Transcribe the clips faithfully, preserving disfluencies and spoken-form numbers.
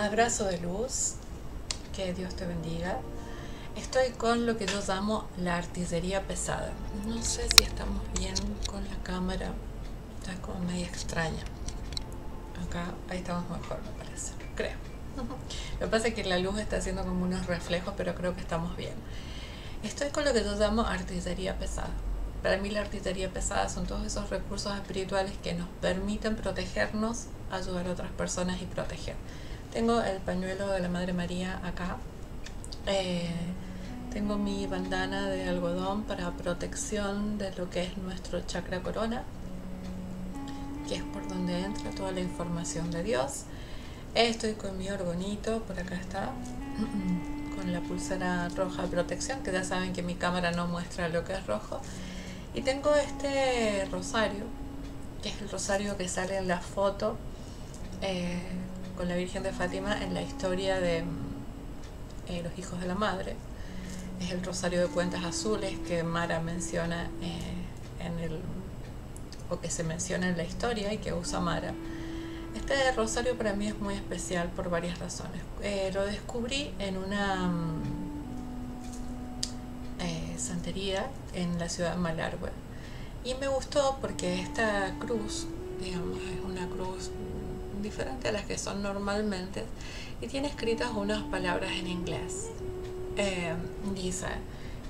Abrazo de luz, que Dios te bendiga. Estoy con lo que yo llamo la artillería pesada. No sé si estamos bien con la cámara, está como medio extraña. Acá, ahí estamos mejor, me parece, creo. Lo que pasa es que la luz está haciendo como unos reflejos, pero creo que estamos bien. Estoy con lo que yo llamo artillería pesada. Para mí la artillería pesada son todos esos recursos espirituales que nos permiten protegernos, ayudar a otras personas y proteger. Tengo el pañuelo de la Madre María acá. Eh, tengo mi bandana de algodón para protección de lo que es nuestro chakra corona, que es por donde entra toda la información de Dios. Estoy con mi orgonito, por acá está, con la pulsera roja de protección, que ya saben que mi cámara no muestra lo que es rojo. Y tengo este rosario, que es el rosario que sale en la foto eh, con la Virgen de Fátima en la historia de eh, Los Hijos de la Madre. Es el rosario de cuentas azules que Mara menciona eh, en el, o que se menciona en la historia y que usa Mara. Este rosario para mí es muy especial por varias razones. Eh, lo descubrí en una eh, santería en la ciudad de Malargüe. Y me gustó porque esta cruz, digamos, es una cruz diferente a las que son normalmente y tiene escritas unas palabras en inglés. Eh, dice,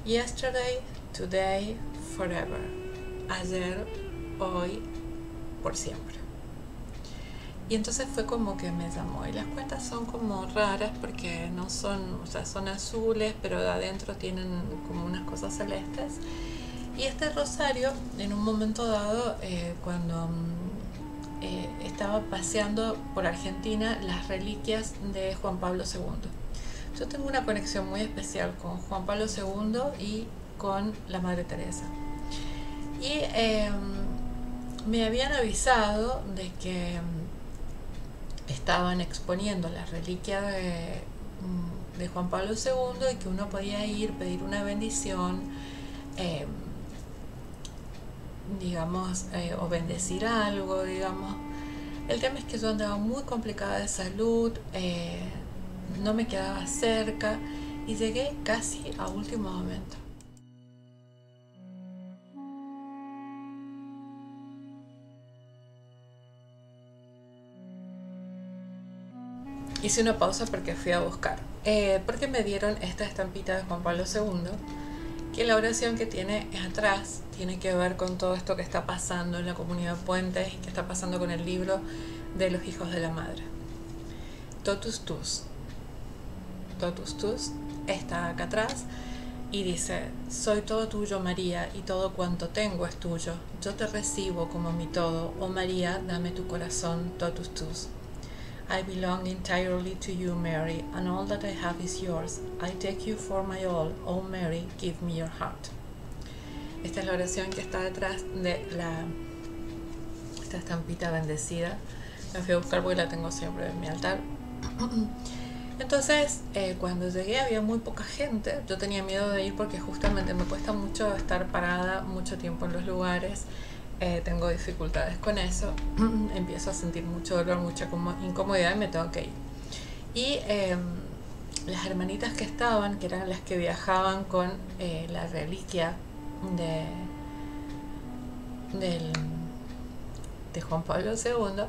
yesterday, today, forever. Ayer, hoy, por siempre. Y entonces fue como que me llamó. Y las cuentas son como raras porque no son, o sea, son azules, pero de adentro tienen como unas cosas celestes. Y este rosario, en un momento dado, eh, cuando eh, estaba paseando por Argentina, las reliquias de Juan Pablo segundo. Yo tengo una conexión muy especial con Juan Pablo segundo y con la Madre Teresa. Y eh, me habían avisado de que estaban exponiendo la reliquia de, de Juan Pablo segundo y que uno podía ir, pedir una bendición, eh, digamos, eh, o bendecir algo, digamos. El tema es que yo andaba muy complicada de salud, eh, no me quedaba cerca y llegué casi a último momento. Hice una pausa porque fui a buscar, eh, porque me dieron esta estampita de Juan Pablo segundo, que la oración que tiene atrás tiene que ver con todo esto que está pasando en la comunidad de Puentes y que está pasando con el libro de Los Hijos de la Madre. Totus Tus, Totus Tus, está acá atrás y dice, soy todo tuyo, María, y todo cuanto tengo es tuyo. Yo te recibo como mi todo, oh María, dame tu corazón, Totus Tus. I belong entirely to you, Mary, and all that I have is yours. I take you for my all. Oh, Mary, give me your heart. Esta es la oración que está detrás de la, esta estampita bendecida. La fui a buscar porque la tengo siempre en mi altar. Entonces, eh, cuando llegué había muy poca gente. Yo tenía miedo de ir porque justamente me cuesta mucho estar parada mucho tiempo en los lugares. Eh, tengo dificultades con eso, empiezo a sentir mucho dolor, mucha incomodidad y me tengo que ir. Y eh, las hermanitas que estaban, que eran las que viajaban con eh, la reliquia de, del, de Juan Pablo segundo,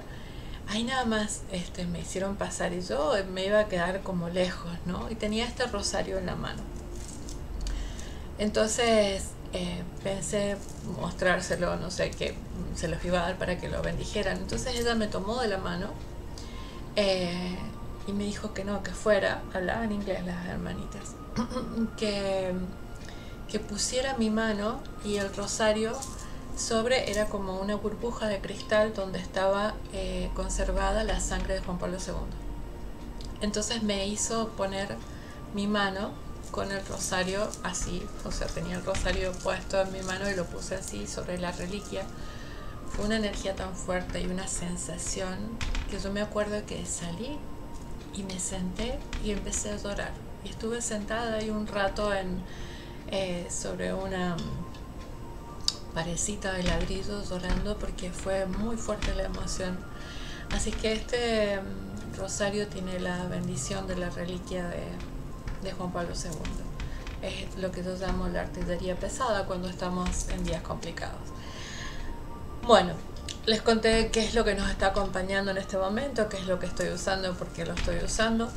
ahí nada más este, me hicieron pasar y yo me iba a quedar como lejos, ¿no? Y tenía este rosario en la mano. Entonces Eh, pensé mostrárselo, no sé, que se los iba a dar para que lo bendijeran. Entonces ella me tomó de la mano eh, y me dijo que no, que fuera, hablaban inglés las hermanitas, que, que pusiera mi mano y el rosario sobre, era como una burbuja de cristal donde estaba eh, conservada la sangre de Juan Pablo segundo. Entonces me hizo poner mi mano con el rosario así, o sea, tenía el rosario puesto en mi mano y lo puse así sobre la reliquia. Fue una energía tan fuerte y una sensación que yo me acuerdo que salí y me senté y empecé a llorar. Y estuve sentada ahí un rato en, eh, sobre una parecita de ladrillo llorando porque fue muy fuerte la emoción. Así que este rosario tiene la bendición de la reliquia de, de Juan Pablo segundo. Es lo que yo llamo la artillería pesada cuando estamos en días complicados. Bueno, les conté qué es lo que nos está acompañando en este momento, qué es lo que estoy usando, por qué lo estoy usando.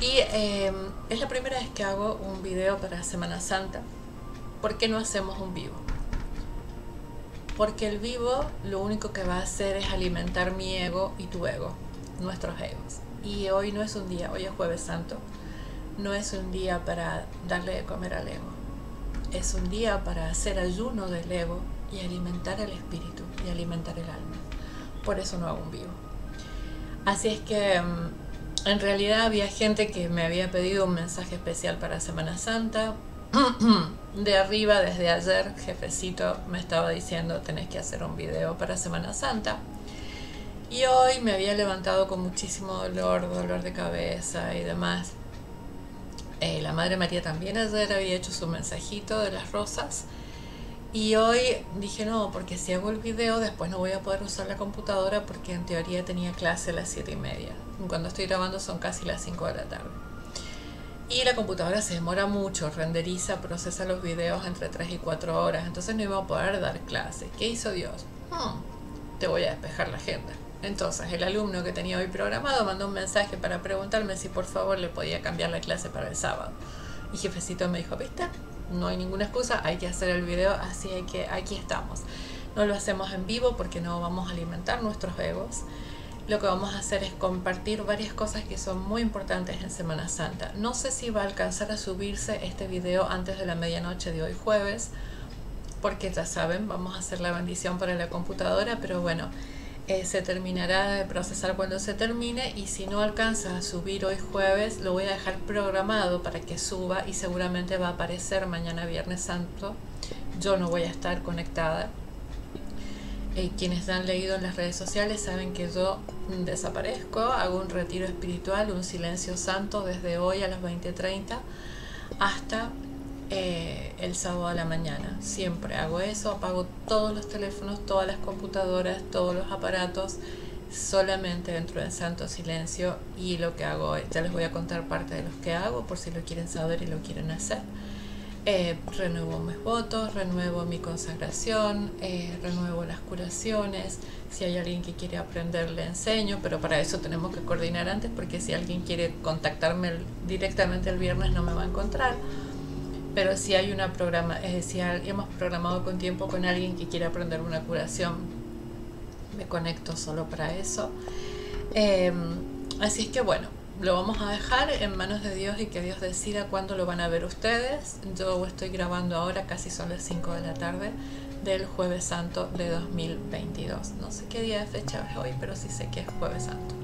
Y eh, es la primera vez que hago un video para Semana Santa. ¿Por qué no hacemos un vivo? Porque el vivo lo único que va a hacer es alimentar mi ego y tu ego, nuestros egos. Y hoy no es un día, hoy es Jueves Santo. No es un día para darle de comer al ego. Es un día para hacer ayuno del ego y alimentar el espíritu y alimentar el alma. Por eso no hago un vivo. Así es que en realidad había gente que me había pedido un mensaje especial para Semana Santa. De arriba, desde ayer, jefecito me estaba diciendo: tenés que hacer un video para Semana Santa. Y hoy me había levantado con muchísimo dolor, dolor de cabeza y demás. Eh, la Madre María también ayer había hecho su mensajito de las rosas. Y hoy dije no, porque si hago el video después no voy a poder usar la computadora, porque en teoría tenía clase a las siete y media. Cuando estoy grabando son casi las cinco de la tarde. Y la computadora se demora mucho, renderiza, procesa los videos entre tres y cuatro horas. Entonces no iba a poder dar clases. ¿Qué hizo Dios? Hmm, te voy a despejar la agenda. Entonces el alumno que tenía hoy programado mandó un mensaje para preguntarme si por favor le podía cambiar la clase para el sábado. Y jefecito me dijo, ¿viste? No hay ninguna excusa, hay que hacer el video, así que aquí estamos. No lo hacemos en vivo porque no vamos a alimentar nuestros egos. Lo que vamos a hacer es compartir varias cosas que son muy importantes en Semana Santa. No sé si va a alcanzar a subirse este video antes de la medianoche de hoy jueves, porque ya saben, vamos a hacer la bendición para la computadora, pero bueno, eh, se terminará de procesar cuando se termine, y si no alcanza a subir hoy jueves, lo voy a dejar programado para que suba y seguramente va a aparecer mañana Viernes Santo. Yo no voy a estar conectada. Eh, quienes han leído en las redes sociales saben que yo desaparezco, hago un retiro espiritual, un silencio santo desde hoy a las veinte treinta hasta eh, el sábado a la mañana. Siempre hago eso, apago todos los teléfonos, todas las computadoras, todos los aparatos, solamente dentro del santo silencio. Y lo que hago, ya les voy a contar parte de los que hago por si lo quieren saber y lo quieren hacer. Eh, renuevo mis votos, renuevo mi consagración, eh, renuevo las curaciones. Si hay alguien que quiere aprender, le enseño, pero para eso tenemos que coordinar antes, porque si alguien quiere contactarme directamente el viernes no me va a encontrar. Pero si hay una programa, eh, si hay, hemos programado con tiempo con alguien que quiere aprender una curación, me conecto solo para eso. Eh, así es que bueno, lo vamos a dejar en manos de Dios y que Dios decida cuándo lo van a ver ustedes. Yo estoy grabando ahora, casi son las cinco de la tarde del Jueves Santo de dos mil veintidós. No sé qué día de fecha es hoy, pero sí sé que es Jueves Santo.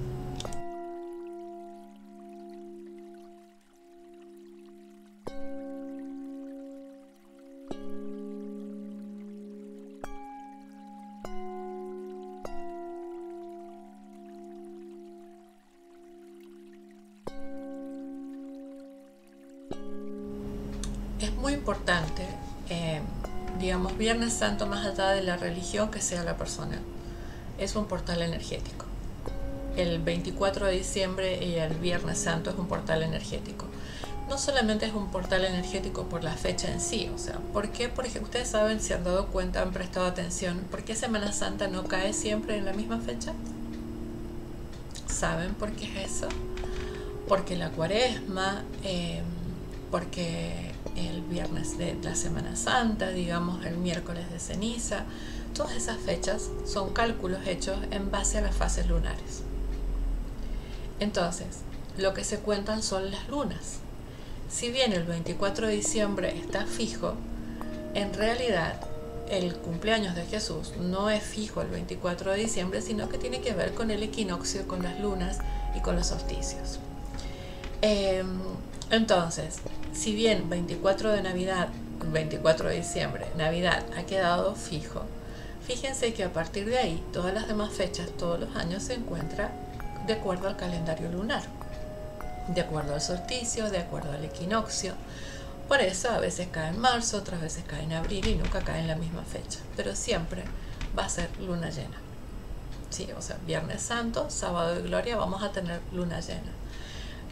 Importante, eh, digamos, Viernes Santo, más allá de la religión que sea la persona, es un portal energético. El veinticuatro de diciembre y el Viernes Santo es un portal energético. No solamente es un portal energético por la fecha en sí, o sea, ¿por qué? Porque ustedes saben, se han dado cuenta, han prestado atención, ¿por qué Semana Santa no cae siempre en la misma fecha? ¿Saben por qué es eso? Porque la Cuaresma, eh, porque el viernes de la Semana Santa, digamos el miércoles de ceniza, todas esas fechas son cálculos hechos en base a las fases lunares. Entonces, lo que se cuentan son las lunas. Si bien el veinticuatro de diciembre está fijo, en realidad el cumpleaños de Jesús no es fijo el veinticuatro de diciembre, sino que tiene que ver con el equinoccio, con las lunas y con los solsticios. Eh, Entonces, si bien veinticuatro de Navidad, veinticuatro de diciembre, Navidad ha quedado fijo, fíjense que a partir de ahí, todas las demás fechas, todos los años se encuentra de acuerdo al calendario lunar, de acuerdo al solsticio, de acuerdo al equinoccio. Por eso a veces cae en marzo, otras veces cae en abril y nunca cae en la misma fecha, pero siempre va a ser luna llena. sí, o sea, Viernes Santo, Sábado de Gloria, vamos a tener luna llena,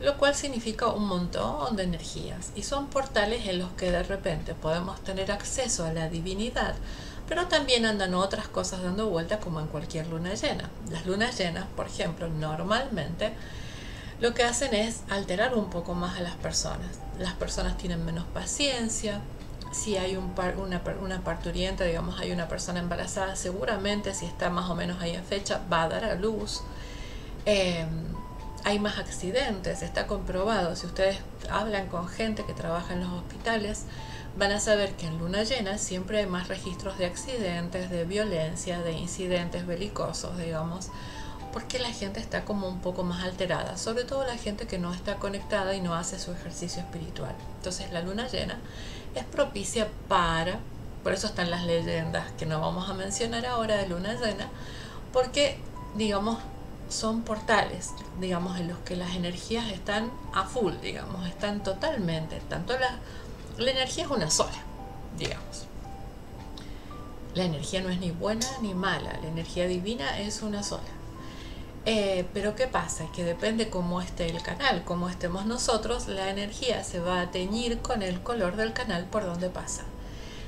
lo cual significa un montón de energías, y son portales en los que de repente podemos tener acceso a la divinidad, pero también andan otras cosas dando vuelta como en cualquier luna llena. Las lunas llenas, por ejemplo, normalmente lo que hacen es alterar un poco más a las personas. Las personas tienen menos paciencia. Si hay un par, una, una parturienta, digamos, hay una persona embarazada, seguramente si está más o menos ahí en fecha, va a dar a luz. Eh, hay más accidentes, está comprobado. Si ustedes hablan con gente que trabaja en los hospitales, van a saber que en luna llena siempre hay más registros de accidentes, de violencia, de incidentes belicosos, digamos, porque la gente está como un poco más alterada, sobre todo la gente que no está conectada y no hace su ejercicio espiritual. Entonces la luna llena es propicia para, por eso están las leyendas que no vamos a mencionar ahora de luna llena, porque, digamos, son portales, digamos, en los que las energías están a full, digamos, están totalmente, tanto la, la energía es una sola, digamos. La energía no es ni buena ni mala, la energía divina es una sola. Eh, pero ¿qué pasa? Que depende cómo esté el canal, cómo estemos nosotros, la energía se va a teñir con el color del canal por donde pasa.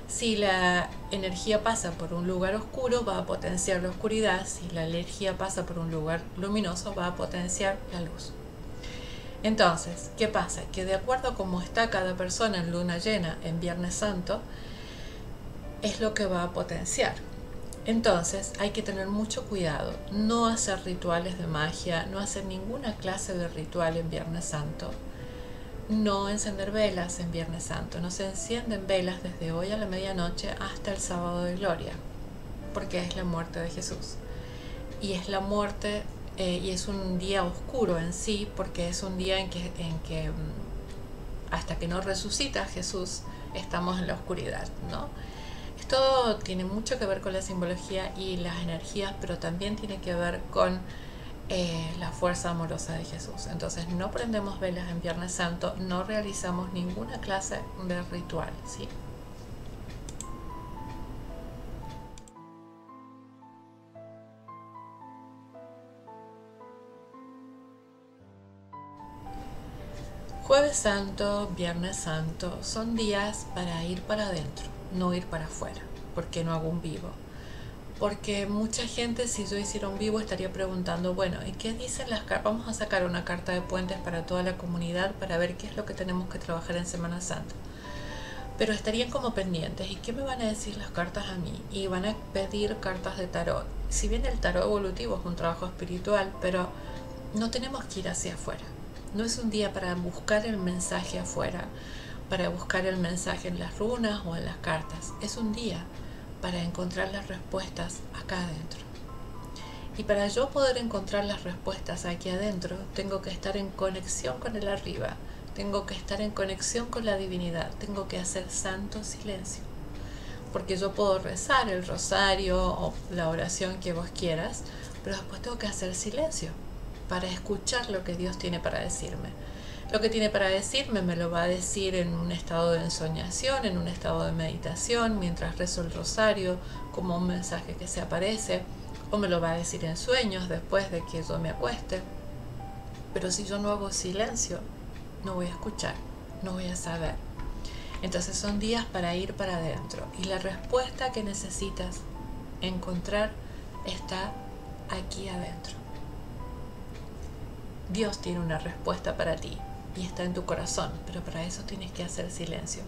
Si la energía pasa por un lugar oscuro, va a potenciar la oscuridad. Si la energía pasa por un lugar luminoso, va a potenciar la luz. Entonces, ¿qué pasa? Que de acuerdo a cómo está cada persona en luna llena, en Viernes Santo, es lo que va a potenciar. Entonces hay que tener mucho cuidado, no hacer rituales de magia, no hacer ninguna clase de ritual en Viernes Santo, no encender velas en Viernes Santo, no se encienden velas desde hoy a la medianoche hasta el Sábado de Gloria, porque es la muerte de Jesús. Y es la muerte eh, y es un día oscuro en sí, porque es un día en que, en que hasta que no resucita Jesús estamos en la oscuridad, ¿no? Todo tiene mucho que ver con la simbología y las energías, pero también tiene que ver con eh, la fuerza amorosa de Jesús. Entonces no prendemos velas en Viernes Santo, no realizamos ninguna clase de ritual, ¿sí? Jueves Santo, Viernes Santo son días para ir para adentro, no ir para afuera. ¿Por qué no hago un vivo? Porque mucha gente, si yo hiciera un vivo, estaría preguntando, bueno, ¿y qué dicen las cartas? Vamos a sacar una carta de puentes para toda la comunidad para ver qué es lo que tenemos que trabajar en Semana Santa. Pero estarían como pendientes, ¿y qué me van a decir las cartas a mí? Y van a pedir cartas de tarot. Si bien el tarot evolutivo es un trabajo espiritual, pero no tenemos que ir hacia afuera. No es un día para buscar el mensaje afuera, para buscar el mensaje en las runas o en las cartas. Es un día para encontrar las respuestas acá adentro. Y para yo poder encontrar las respuestas aquí adentro, tengo que estar en conexión con el arriba, tengo que estar en conexión con la divinidad, tengo que hacer santo silencio. Porque yo puedo rezar el rosario o la oración que vos quieras, pero después tengo que hacer silencio para escuchar lo que Dios tiene para decirme. Lo que tiene para decirme me lo va a decir en un estado de ensoñación, en un estado de meditación, mientras rezo el rosario, como un mensaje que se aparece, o me lo va a decir en sueños después de que yo me acueste. Pero si yo no hago silencio, no voy a escuchar, no voy a saber. Entonces son días para ir para adentro. Y la respuesta que necesitas encontrar está aquí adentro. Dios tiene una respuesta para ti. Y está en tu corazón, pero para eso tienes que hacer silencio.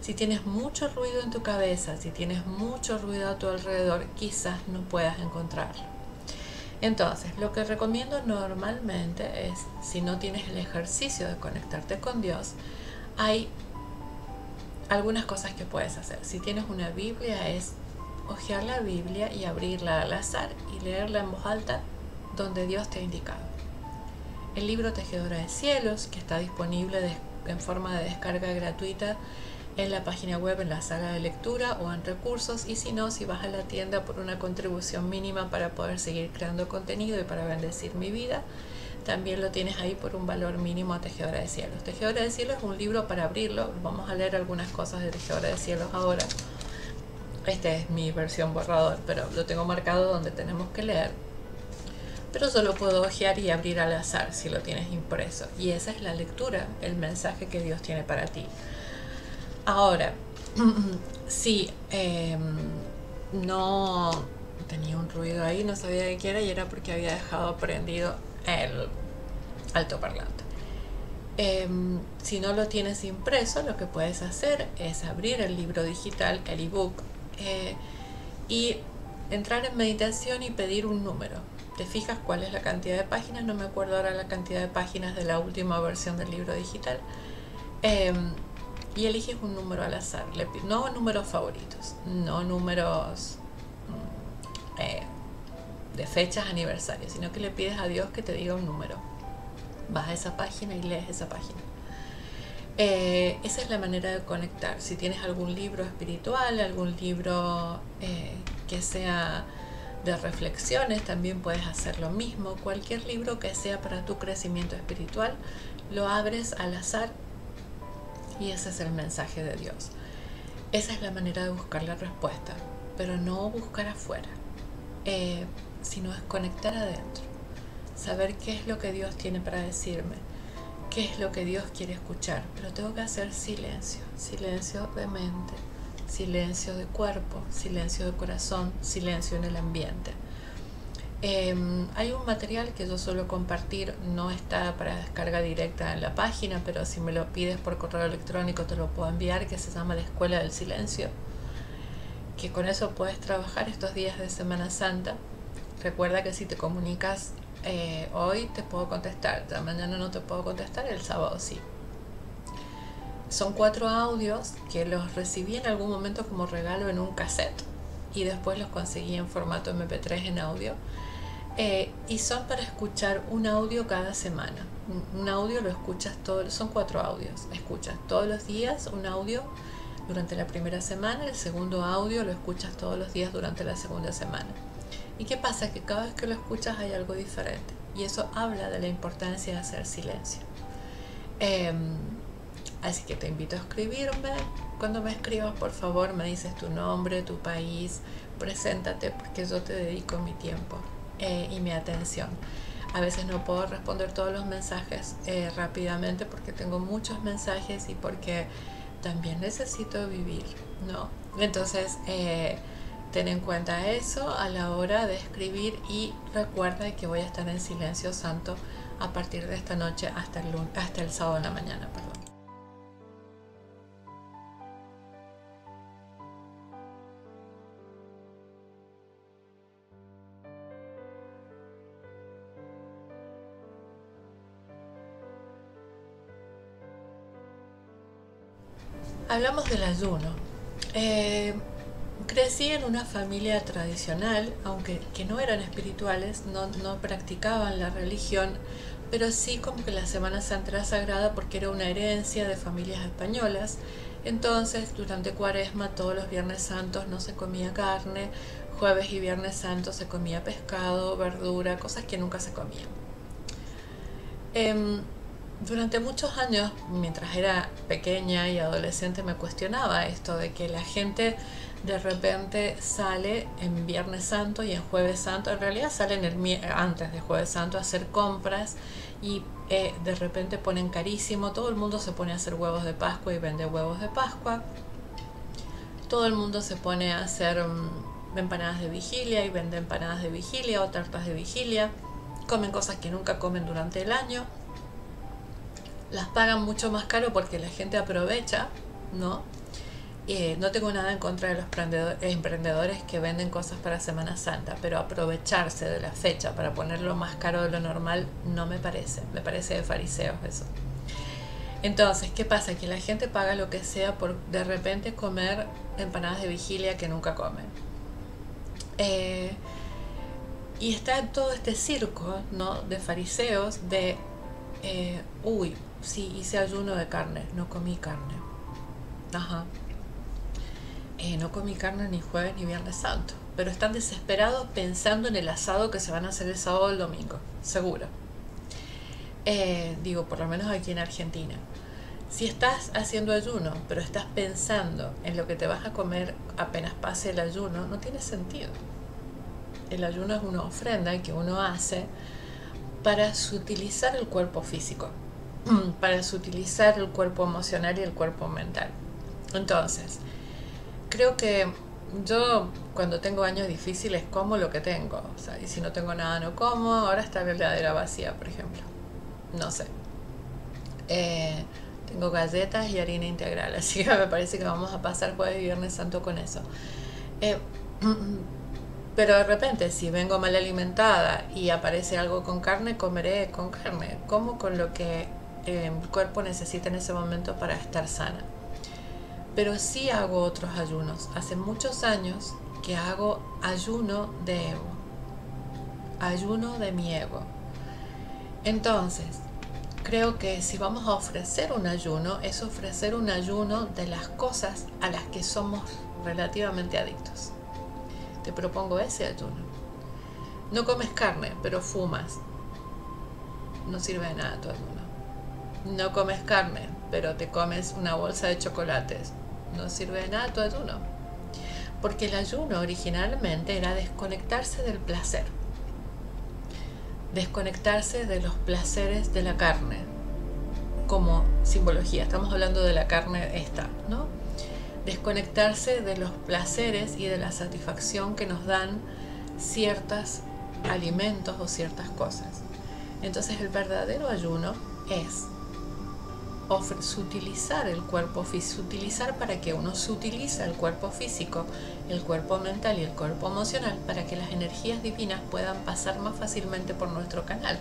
Si tienes mucho ruido en tu cabeza, si tienes mucho ruido a tu alrededor, quizás no puedas encontrarlo. Entonces, lo que recomiendo normalmente es, si no tienes el ejercicio de conectarte con Dios, hay algunas cosas que puedes hacer. Si tienes una Biblia, es hojear la Biblia y abrirla al azar y leerla en voz alta donde Dios te ha indicado. El libro Tejedora de Cielos, que está disponible de, en forma de descarga gratuita en la página web, en la sala de lectura o en recursos, y si no, si vas a la tienda por una contribución mínima para poder seguir creando contenido y para bendecir mi vida, también lo tienes ahí por un valor mínimo a Tejedora de Cielos. Tejedora de Cielos es un libro para abrirlo, vamos a leer algunas cosas de Tejedora de Cielos ahora. Esta es mi versión borrador, pero lo tengo marcado donde tenemos que leer. pero solo puedo hojear y abrir al azar si lo tienes impreso. Y esa es la lectura, el mensaje que Dios tiene para ti. Ahora, si eh, no tenía un ruido ahí, no sabía de qué era y era porque había dejado prendido el altoparlante. Eh, si no lo tienes impreso, lo que puedes hacer es abrir el libro digital, el ebook, eh, y entrar en meditación y pedir un número. Te fijas cuál es la cantidad de páginas, no me acuerdo ahora la cantidad de páginas de la última versión del libro digital, eh, y eliges un número al azar, no números favoritos, no números eh, de fechas, aniversarios, sino que le pides a Dios que te diga un número. Vas a esa página y lees esa página. Eh, esa es la manera de conectar. Si tienes algún libro espiritual, algún libro eh, que sea de reflexiones, también puedes hacer lo mismo. Cualquier libro que sea para tu crecimiento espiritual, lo abres al azar y ese es el mensaje de Dios. Esa es la manera de buscar la respuesta, pero no buscar afuera, eh, sino es conectar adentro. Saber qué es lo que Dios tiene para decirme, qué es lo que Dios quiere escuchar, pero tengo que hacer silencio, silencio de mente, silencio de cuerpo, silencio de corazón, silencio en el ambiente. Eh, hay un material que yo suelo compartir, no está para descarga directa en la página, pero si me lo pides por correo electrónico te lo puedo enviar, que se llama La Escuela del Silencio, que con eso puedes trabajar estos días de Semana Santa. Recuerda que si te comunicas Eh, hoy te puedo contestar, ya mañana no te puedo contestar, el sábado sí. Son cuatro audios que los recibí en algún momento como regalo en un cassette y después los conseguí en formato eme pe tres en audio, eh, y son para escuchar un audio cada semana. Un audio lo escuchas todo, son cuatro audios, escuchas todos los días un audio durante la primera semana, el segundo audio lo escuchas todos los días durante la segunda semana. ¿Y qué pasa? Que cada vez que lo escuchas hay algo diferente. Y eso habla de la importancia de hacer silencio. Eh, así que te invito a escribirme. Cuando me escribas, por favor, me dices tu nombre, tu país. Preséntate, porque yo te dedico mi tiempo eh, y mi atención. A veces no puedo responder todos los mensajes eh, rápidamente porque tengo muchos mensajes y porque también necesito vivir, ¿no? Entonces... Eh, ten en cuenta eso a la hora de escribir y recuerda que voy a estar en silencio santo a partir de esta noche hasta el, lunes, hasta el sábado en la mañana. Perdón. Hablamos del ayuno. Eh, Crecí en una familia tradicional, aunque que no eran espirituales, no, no practicaban la religión, pero sí como que la Semana Santa era sagrada porque era una herencia de familias españolas. Entonces, durante Cuaresma, todos los Viernes Santos no se comía carne, Jueves y Viernes Santo se comía pescado, verdura, cosas que nunca se comían. Eh, Durante muchos años, mientras era pequeña y adolescente, me cuestionaba esto de que la gente de repente sale en Viernes Santo y en Jueves Santo, en realidad salen el, antes de Jueves Santo a hacer compras y eh, de repente ponen carísimo, todo el mundo se pone a hacer huevos de Pascua y vende huevos de Pascua, todo el mundo se pone a hacer um, empanadas de vigilia y vende empanadas de vigilia o tartas de vigilia, comen cosas que nunca comen durante el año. Las pagan mucho más caro porque la gente aprovecha, ¿no? Eh, no tengo nada en contra de los emprendedores que venden cosas para Semana Santa, pero aprovecharse de la fecha para ponerlo más caro de lo normal no me parece. Me parece de fariseos eso. Entonces, ¿qué pasa? Que la gente paga lo que sea por de repente comer empanadas de vigilia que nunca comen. Eh, y está todo este circo, ¿no? De fariseos, de... Eh, uy... Sí, hice ayuno de carne, no comí carne. Ajá. Eh, no comí carne ni Jueves ni Viernes Santo. Pero están desesperados pensando en el asado que se van a hacer el sábado o el domingo. Seguro. Eh, digo, por lo menos aquí en Argentina. Si estás haciendo ayuno, pero estás pensando en lo que te vas a comer apenas pase el ayuno, no tiene sentido. el ayuno es una ofrenda que uno hace para sutilizar el cuerpo físico, para sutilizar el cuerpo emocional y el cuerpo mental. Entonces, creo que yo cuando tengo años difíciles como lo que tengo, o sea, y si no tengo nada no como. Ahora está la heladera vacía, por ejemplo, no sé, eh, tengo galletas y harina integral, así que me parece que vamos a pasar jueves y viernes santo con eso. Eh, pero de repente, si vengo mal alimentada y aparece algo con carne, comeré con carne, como con lo que eh, mi cuerpo necesita en ese momento para estar sana. Pero sí hago otros ayunos. Hace muchos años que hago ayuno de ego, ayuno de mi ego. Entonces, creo que si vamos a ofrecer un ayuno, es ofrecer un ayuno de las cosas a las que somos relativamente adictos. Te propongo ese ayuno. No comes carne, pero fumas. No sirve de nada tu ayuno. No comes carne, pero te comes una bolsa de chocolates. No sirve de nada tu ayuno. Porque el ayuno originalmente era desconectarse del placer. Desconectarse de los placeres de la carne. Como simbología, estamos hablando de la carne esta, ¿no? Desconectarse de los placeres y de la satisfacción que nos dan ciertos alimentos o ciertas cosas. Entonces el verdadero ayuno es sutilizar el cuerpo físico, sutilizar para que uno sutiliza el cuerpo físico, el cuerpo mental y el cuerpo emocional para que las energías divinas puedan pasar más fácilmente por nuestro canal.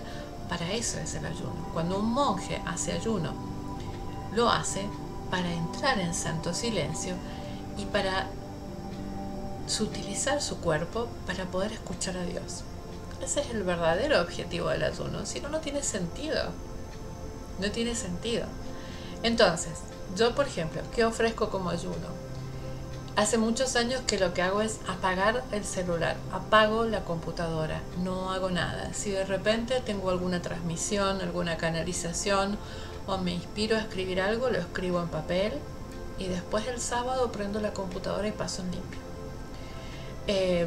Para eso es el ayuno. Cuando un monje hace ayuno, lo hace para entrar en santo silencio y para sutilizar su cuerpo para poder escuchar a Dios. Ese es el verdadero objetivo del ayuno, si no, no tiene sentido. No tiene sentido. Entonces, yo por ejemplo, ¿qué ofrezco como ayuno? Hace muchos años que lo que hago es apagar el celular, apago la computadora, no hago nada. Si de repente tengo alguna transmisión, alguna canalización, o me inspiro a escribir algo, lo escribo en papel y después el sábado prendo la computadora y paso en limpio. Eh,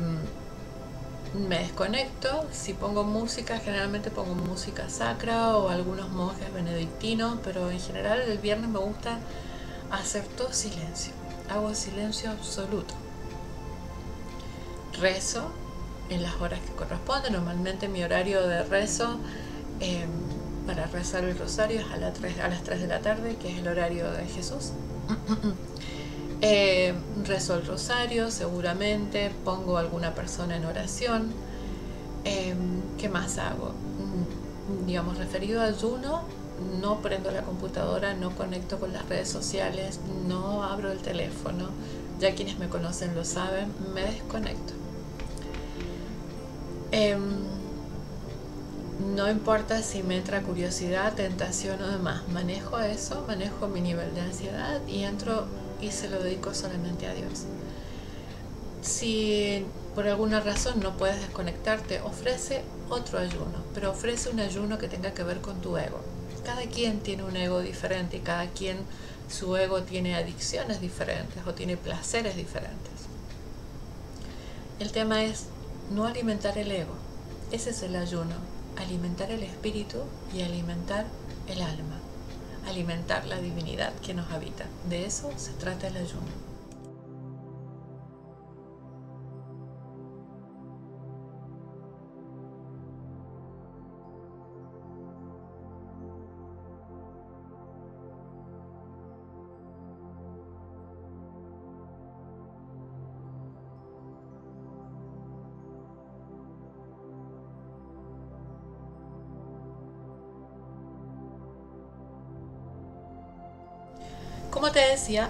me desconecto. Si pongo música, generalmente pongo música sacra o algunos monjes benedictinos, pero en general el viernes me gusta hacer todo silencio. Hago silencio absoluto. Rezo en las horas que corresponden. Normalmente mi horario de rezo eh, para rezar el rosario es a, la tres, a las tres de la tarde, que es el horario de Jesús. Eh, rezo el rosario, seguramente pongo alguna persona en oración. Eh, ¿qué más hago? Digamos, referido al ayuno, no prendo la computadora, no conecto con las redes sociales, no abro el teléfono. Ya quienes me conocen lo saben, me desconecto. Eh, No importa si me entra curiosidad, tentación o demás, manejo eso, manejo mi nivel de ansiedad y entro y se lo dedico solamente a Dios. Si por alguna razón no puedes desconectarte, ofrece otro ayuno, pero ofrece un ayuno que tenga que ver con tu ego. Cada quien tiene un ego diferente y cada quien, su ego tiene adicciones diferentes o tiene placeres diferentes. El tema es no alimentar el ego, ese es el ayuno. Alimentar el espíritu y alimentar el alma, alimentar la divinidad que nos habita. De eso se trata el ayuno. Como te decía,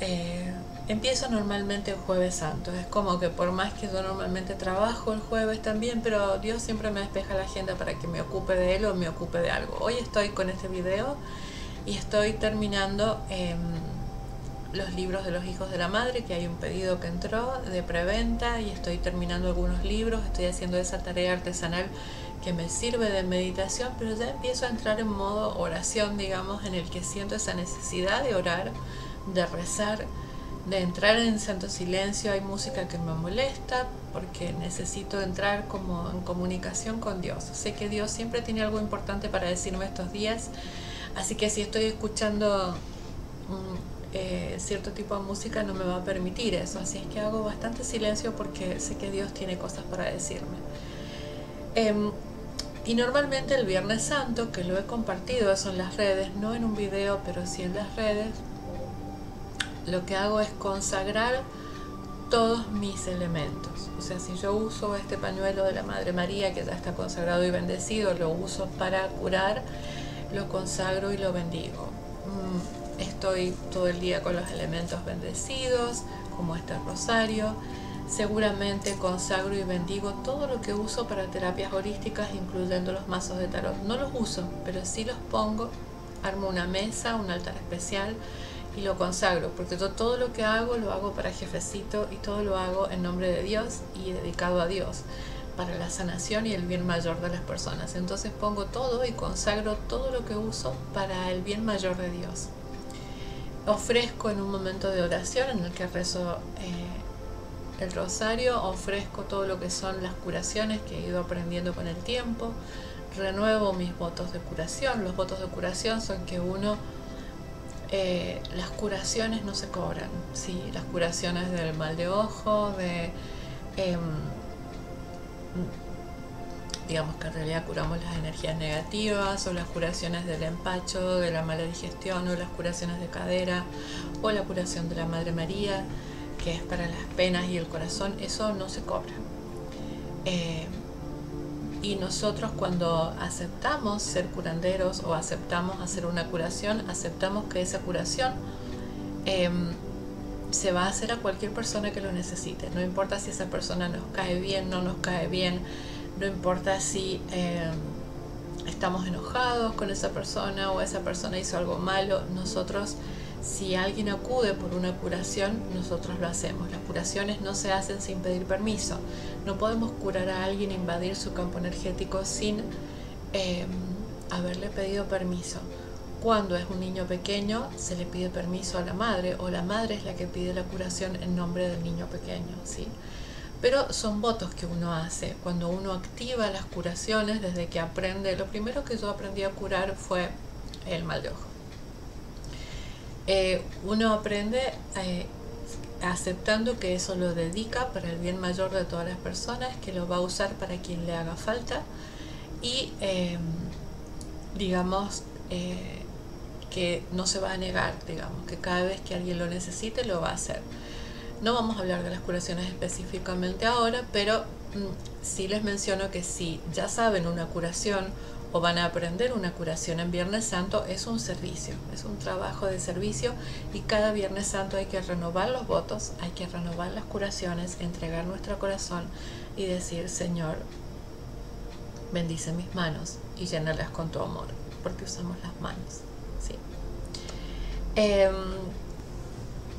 eh, empiezo normalmente el Jueves Santo. Es como que por más que yo normalmente trabajo el jueves también, pero Dios siempre me despeja la agenda para que me ocupe de él o me ocupe de algo. Hoy estoy con este video y estoy terminando eh, los libros de Los Hijos de la Madre, que hay un pedido que entró de preventa y estoy terminando algunos libros. Estoy haciendo esa tarea artesanal que me sirve de meditación, pero ya empiezo a entrar en modo oración, digamos, en el que siento esa necesidad de orar, de rezar, de entrar en santo silencio. Hay música que me molesta porque necesito entrar como en comunicación con Dios. Sé que Dios siempre tiene algo importante para decirme estos días, así que si estoy escuchando eh, cierto tipo de música no me va a permitir eso, así es que hago bastante silencio porque sé que Dios tiene cosas para decirme. Eh, y normalmente el Viernes Santo, que lo he compartido eso en las redes, no en un video pero sí en las redes, lo que hago es consagrar todos mis elementos. O sea, si yo uso este pañuelo de la Madre María, que ya está consagrado y bendecido, lo uso para curar, lo consagro y lo bendigo. Estoy todo el día con los elementos bendecidos, como este rosario. Seguramente consagro y bendigo todo lo que uso para terapias holísticas, incluyendo los mazos de tarot. No los uso, pero sí los pongo, armo una mesa, un altar especial, y lo consagro, porque yo todo lo que hago lo hago para jefecito y todo lo hago en nombre de Dios y dedicado a Dios, para la sanación y el bien mayor de las personas. Entonces pongo todo y consagro todo lo que uso para el bien mayor de Dios. Ofrezco en un momento de oración en el que rezo eh, el rosario, ofrezco todo lo que son las curaciones que he ido aprendiendo con el tiempo, renuevo mis votos de curación. Los votos de curación son que uno... Eh, las curaciones no se cobran, ¿sí? Las curaciones del mal de ojo, de, eh, digamos que en realidad curamos las energías negativas, o las curaciones del empacho, de la mala digestión, o las curaciones de cadera, o la curación de la Madre María, que es para las penas y el corazón. Eso no se cobra. Eh, Y nosotros cuando aceptamos ser curanderos o aceptamos hacer una curación, aceptamos que esa curación eh, se va a hacer a cualquier persona que lo necesite. No importa si esa persona nos cae bien, no nos cae bien, no importa si eh, estamos enojados con esa persona o esa persona hizo algo malo. Nosotros, si alguien acude por una curación, nosotros lo hacemos. Las curaciones no se hacen sin pedir permiso. No podemos curar a alguien, invadir su campo energético sin eh, haberle pedido permiso. Cuando es un niño pequeño, se le pide permiso a la madre, o la madre es la que pide la curación en nombre del niño pequeño, ¿sí? Pero son votos que uno hace. Cuando uno activa las curaciones, desde que aprende, lo primero que yo aprendí a curar fue el mal de ojo. Eh, uno aprende eh, aceptando que eso lo dedica para el bien mayor de todas las personas, que lo va a usar para quien le haga falta, y eh, digamos eh, que no se va a negar, digamos que cada vez que alguien lo necesite lo va a hacer. No vamos a hablar de las curaciones específicamente ahora, pero mm, sí les menciono que si ya saben una curación o van a aprender una curación en Viernes Santo, es un servicio, es un trabajo de servicio, y cada Viernes Santo hay que renovar los votos, hay que renovar las curaciones, entregar nuestro corazón y decir: Señor, bendice mis manos y llénalas con tu amor, porque usamos las manos, ¿sí? Eh,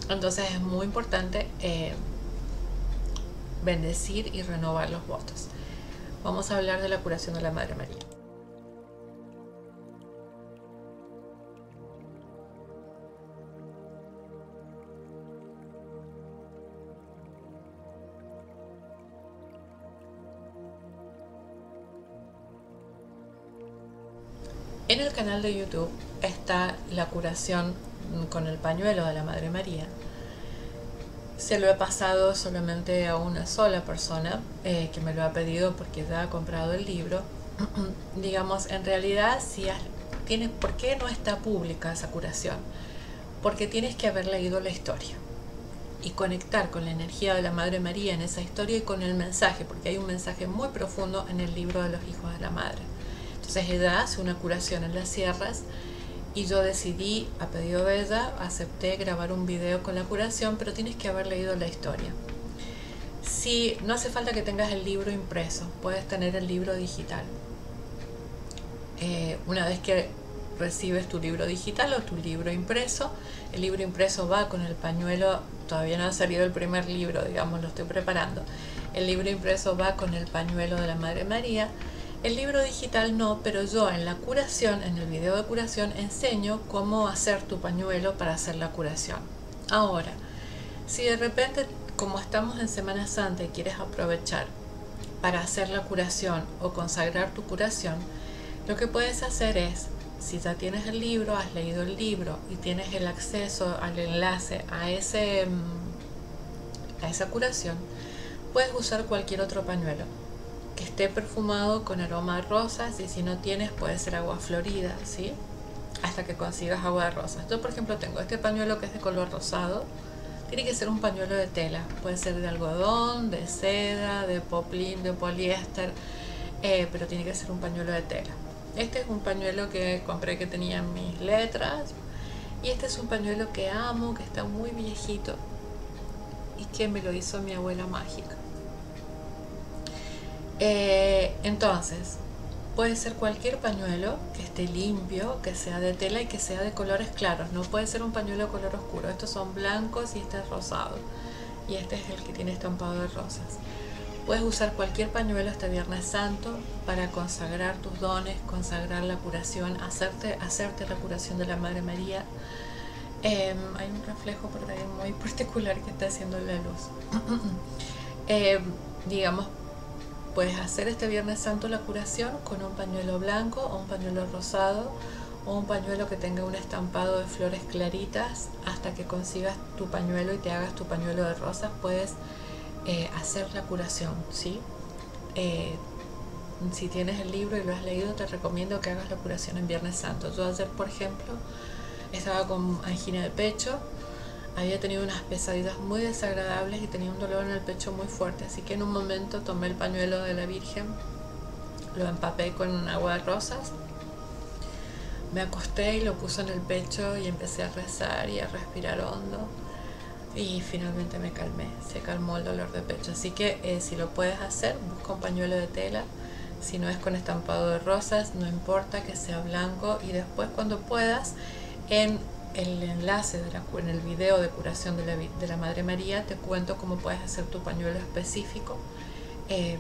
entonces es muy importante eh, bendecir y renovar los votos. Vamos a hablar de la curación de la Madre María. En el canal de YouTube está la curación con el pañuelo de la Madre María. Se lo he pasado solamente a una sola persona eh, que me lo ha pedido porque ya ha comprado el libro. Digamos, en realidad, si has, tienes, ¿por qué no está pública esa curación? Porque tienes que haber leído la historia y conectar con la energía de la Madre María en esa historia y con el mensaje, porque hay un mensaje muy profundo en el libro de los Hijos de la Madre. Entonces ella hace una curación en las sierras y yo decidí, a pedido de ella, acepté grabar un video con la curación, pero tienes que haber leído la historia. Si no hace falta que tengas el libro impreso, puedes tener el libro digital. Eh, una vez que recibes tu libro digital o tu libro impreso, el libro impreso va con el pañuelo, todavía no ha salido el primer libro, digamos, lo estoy preparando. El libro impreso va con el pañuelo de la Madre María. El libro digital no, pero yo en la curación, en el video de curación, enseño cómo hacer tu pañuelo para hacer la curación. Ahora, Si de repente, como estamos en Semana Santa y quieres aprovechar para hacer la curación o consagrar tu curación, lo que puedes hacer es, si ya tienes el libro, has leído el libro y tienes el acceso al enlace a, ese, a esa curación, puedes usar cualquier otro pañuelo que esté perfumado con aroma a rosas, y si no tienes puede ser agua florida, ¿sí? Hasta que consigas agua de rosas. Yo por ejemplo tengo este pañuelo que es de color rosado. Tiene que ser un pañuelo de tela, puede ser de algodón, de seda, de poplin, de poliéster, eh, pero tiene que ser un pañuelo de tela. Este es un pañuelo que compré que tenía mis letras, y este es un pañuelo que amo, que está muy viejito y que me lo hizo mi abuela mágica. Eh, entonces, puede ser cualquier pañuelo que esté limpio, que sea de tela y que sea de colores claros. No puede ser un pañuelo de color oscuro. Estos son blancos y este es rosado. Y este es el que tiene estampado de rosas. Puedes usar cualquier pañuelo este Viernes Santo para consagrar tus dones, consagrar la curación, hacerte, hacerte la curación de la Madre María. Eh, hay un reflejo por ahí muy particular que está haciendo la luz. eh, digamos, puedes hacer este Viernes Santo la curación con un pañuelo blanco o un pañuelo rosado o un pañuelo que tenga un estampado de flores claritas. Hasta que consigas tu pañuelo y te hagas tu pañuelo de rosas, puedes eh, hacer la curación, ¿sí? Eh, si tienes el libro y lo has leído, te recomiendo que hagas la curación en Viernes Santo. Yo ayer, por ejemplo, estaba con angina de pecho, había tenido unas pesadillas muy desagradables y tenía un dolor en el pecho muy fuerte, así que en un momento tomé el pañuelo de la Virgen, lo empapé con agua de rosas, me acosté y lo puse en el pecho y empecé a rezar y a respirar hondo, y finalmente me calmé, se calmó el dolor de pecho. Así que eh, si lo puedes hacer, busca un pañuelo de tela. Si no es con estampado de rosas, no importa, que sea blanco. Y después, cuando puedas, en el enlace de la, en el video de curación de la, de la Madre María, te cuento cómo puedes hacer tu pañuelo específico eh,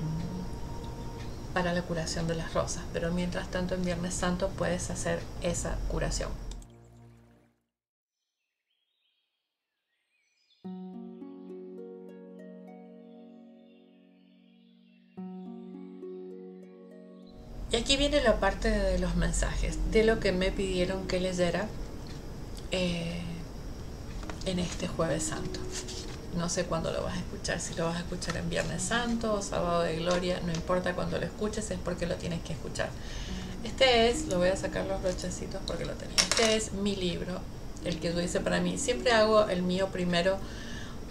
para la curación de las rosas. Pero mientras tanto, en Viernes Santo puedes hacer esa curación. Y aquí viene la parte de los mensajes, de lo que me pidieron que leyera Eh, en este Jueves Santo. No sé cuándo lo vas a escuchar, si lo vas a escuchar en Viernes Santo o Sábado de Gloria, no importa cuándo lo escuches, es porque lo tienes que escuchar. Este es, lo voy a sacar los brochecitos porque lo tenía, este es mi libro, el que yo hice para mí. Siempre hago el mío primero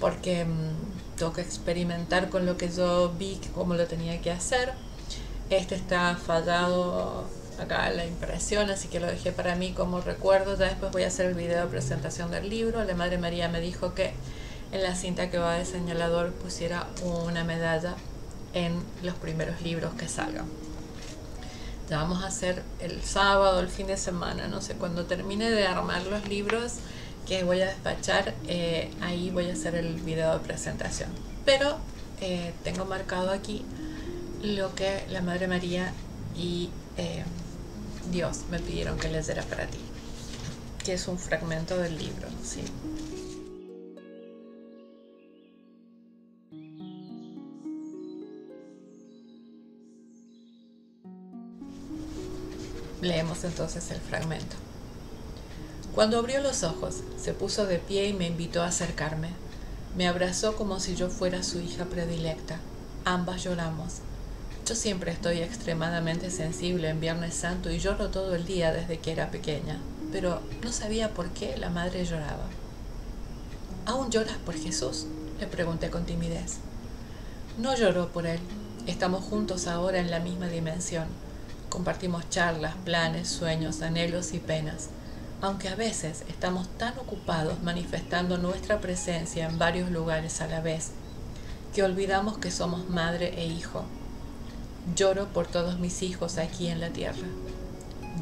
porque mmm, tengo que experimentar con lo que yo vi, cómo lo tenía que hacer. Este está fallado acá la impresión, así que lo dejé para mí como recuerdo. Ya después voy a hacer el video de presentación del libro. La Madre María me dijo que en la cinta que va de señalador pusiera una medalla en los primeros libros que salgan. Ya vamos a hacer el sábado, el fin de semana, no sé, cuando termine de armar los libros que voy a despachar, eh, ahí voy a hacer el video de presentación. Pero eh, tengo marcado aquí lo que la Madre María y eh, Dios me pidieron que les diera para ti, que es un fragmento del libro, ¿sí? Leemos entonces el fragmento. Cuando abrió los ojos, se puso de pie y me invitó a acercarme. Me abrazó como si yo fuera su hija predilecta. Ambas lloramos. Yo siempre estoy extremadamente sensible en Viernes Santo y lloro todo el día desde que era pequeña, pero no sabía por qué la madre lloraba. ¿Aún lloras por Jesús?, le pregunté con timidez. No lloró por él. Estamos juntos ahora en la misma dimensión. Compartimos charlas, planes, sueños, anhelos y penas. Aunque a veces estamos tan ocupados manifestando nuestra presencia en varios lugares a la vez, que olvidamos que somos madre e hijo. Lloro por todos mis hijos aquí en la tierra.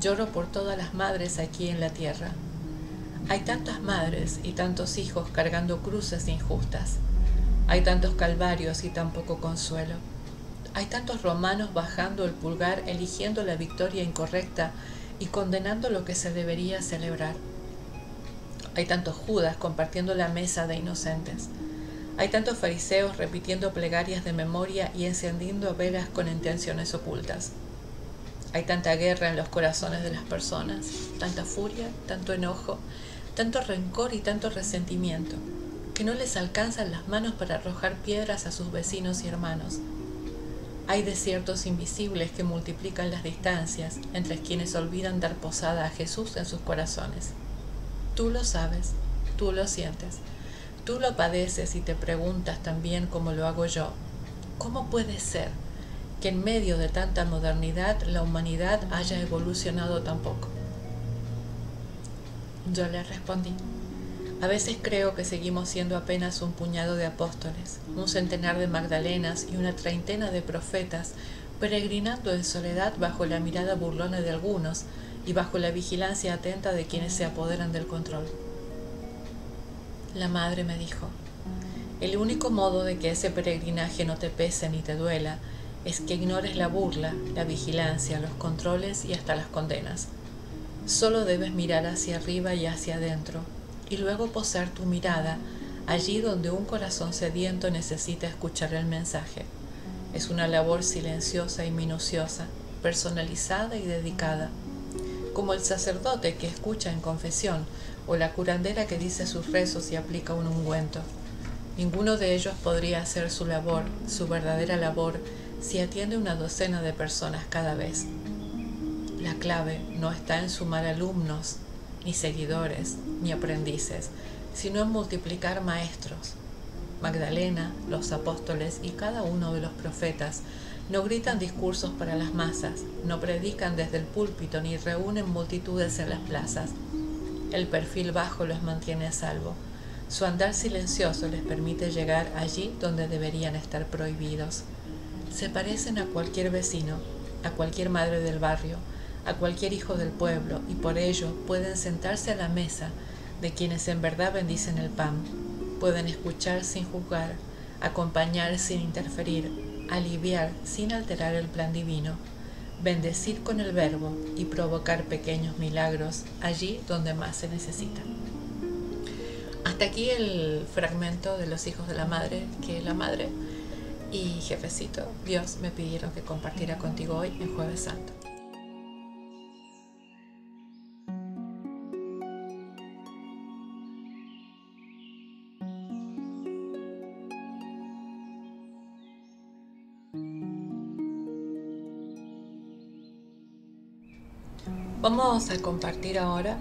Lloro por todas las madres aquí en la tierra. Hay tantas madres y tantos hijos cargando cruces injustas. Hay tantos calvarios y tan poco consuelo. Hay tantos romanos bajando el pulgar, eligiendo la victoria incorrecta y condenando lo que se debería celebrar. Hay tantos Judas compartiendo la mesa de inocentes. Hay tantos fariseos repitiendo plegarias de memoria y encendiendo velas con intenciones ocultas. Hay tanta guerra en los corazones de las personas, tanta furia, tanto enojo, tanto rencor y tanto resentimiento, que no les alcanzan las manos para arrojar piedras a sus vecinos y hermanos. Hay desiertos invisibles que multiplican las distancias entre quienes olvidan dar posada a Jesús en sus corazones. Tú lo sabes, tú lo sientes, tú lo padeces y te preguntas también como lo hago yo. ¿Cómo puede ser que en medio de tanta modernidad la humanidad haya evolucionado tan poco? Yo le respondí, a veces creo que seguimos siendo apenas un puñado de apóstoles, un centenar de magdalenas y una treintena de profetas, peregrinando en soledad bajo la mirada burlona de algunos y bajo la vigilancia atenta de quienes se apoderan del control. La madre me dijo, el único modo de que ese peregrinaje no te pese ni te duela es que ignores la burla, la vigilancia, los controles y hasta las condenas. Solo debes mirar hacia arriba y hacia adentro, y luego posar tu mirada allí donde un corazón sediento necesita escuchar el mensaje. Es una labor silenciosa y minuciosa, personalizada y dedicada, como el sacerdote que escucha en confesión o la curandera que dice sus rezos y aplica un ungüento. Ninguno de ellos podría hacer su labor, su verdadera labor, si atiende una docena de personas cada vez. La clave no está en sumar alumnos, ni seguidores, ni aprendices, sino en multiplicar maestros. Magdalena, los apóstoles y cada uno de los profetas no gritan discursos para las masas, no predican desde el púlpito ni reúnen multitudes en las plazas. El perfil bajo los mantiene a salvo. Su andar silencioso les permite llegar allí donde deberían estar prohibidos. Se parecen a cualquier vecino, a cualquier madre del barrio, a cualquier hijo del pueblo, y por ello pueden sentarse a la mesa de quienes en verdad bendicen el pan. Pueden escuchar sin juzgar, acompañar sin interferir, aliviar sin alterar el plan divino, bendecir con el verbo y provocar pequeños milagros allí donde más se necesita. Hasta aquí el fragmento de Los Hijos de la Madre, que la madre y jefecito Dios me pidieron que compartiera contigo hoy en Jueves Santo. Vamos a compartir ahora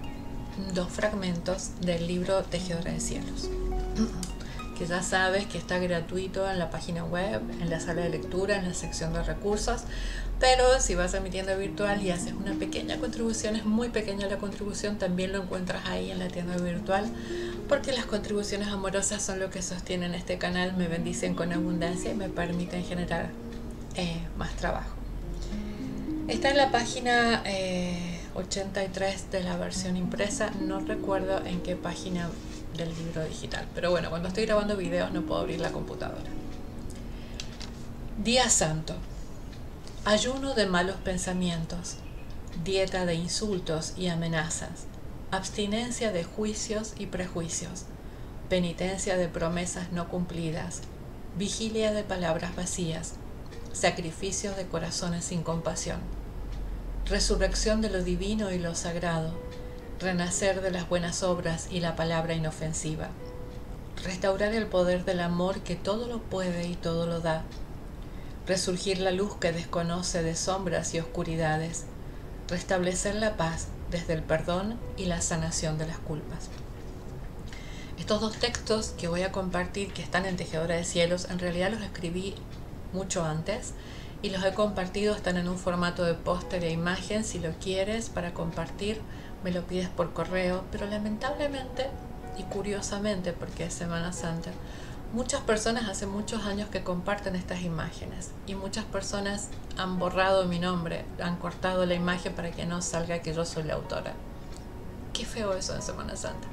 dos fragmentos del libro Tejedora de Cielos, que ya sabes que está gratuito en la página web, en la sala de lectura, en la sección de recursos, pero si vas a mi tienda virtual y haces una pequeña contribución, es muy pequeña la contribución, también lo encuentras ahí en la tienda virtual, porque las contribuciones amorosas son lo que sostienen este canal, me bendicen con abundancia y me permiten generar eh, más trabajo. Está en la página eh, ochenta y tres de la versión impresa, no recuerdo en qué página del libro digital, pero bueno, cuando estoy grabando videos no puedo abrir la computadora. Día Santo. Ayuno de malos pensamientos, dieta de insultos y amenazas, abstinencia de juicios y prejuicios, penitencia de promesas no cumplidas, vigilia de palabras vacías, sacrificios de corazones sin compasión. Resurrección de lo divino y lo sagrado, renacer de las buenas obras y la palabra inofensiva, restaurar el poder del amor que todo lo puede y todo lo da, resurgir la luz que desconoce de sombras y oscuridades, restablecer la paz desde el perdón y la sanación de las culpas. Estos dos textos que voy a compartir, que están en Tejedora de Cielos, en realidad los escribí mucho antes, y los he compartido, están en un formato de póster e imagen. Si lo quieres para compartir, me lo pides por correo, pero lamentablemente y curiosamente, porque es Semana Santa, muchas personas hace muchos años que comparten estas imágenes y muchas personas han borrado mi nombre, han cortado la imagen para que no salga que yo soy la autora. Qué feo eso en Semana Santa.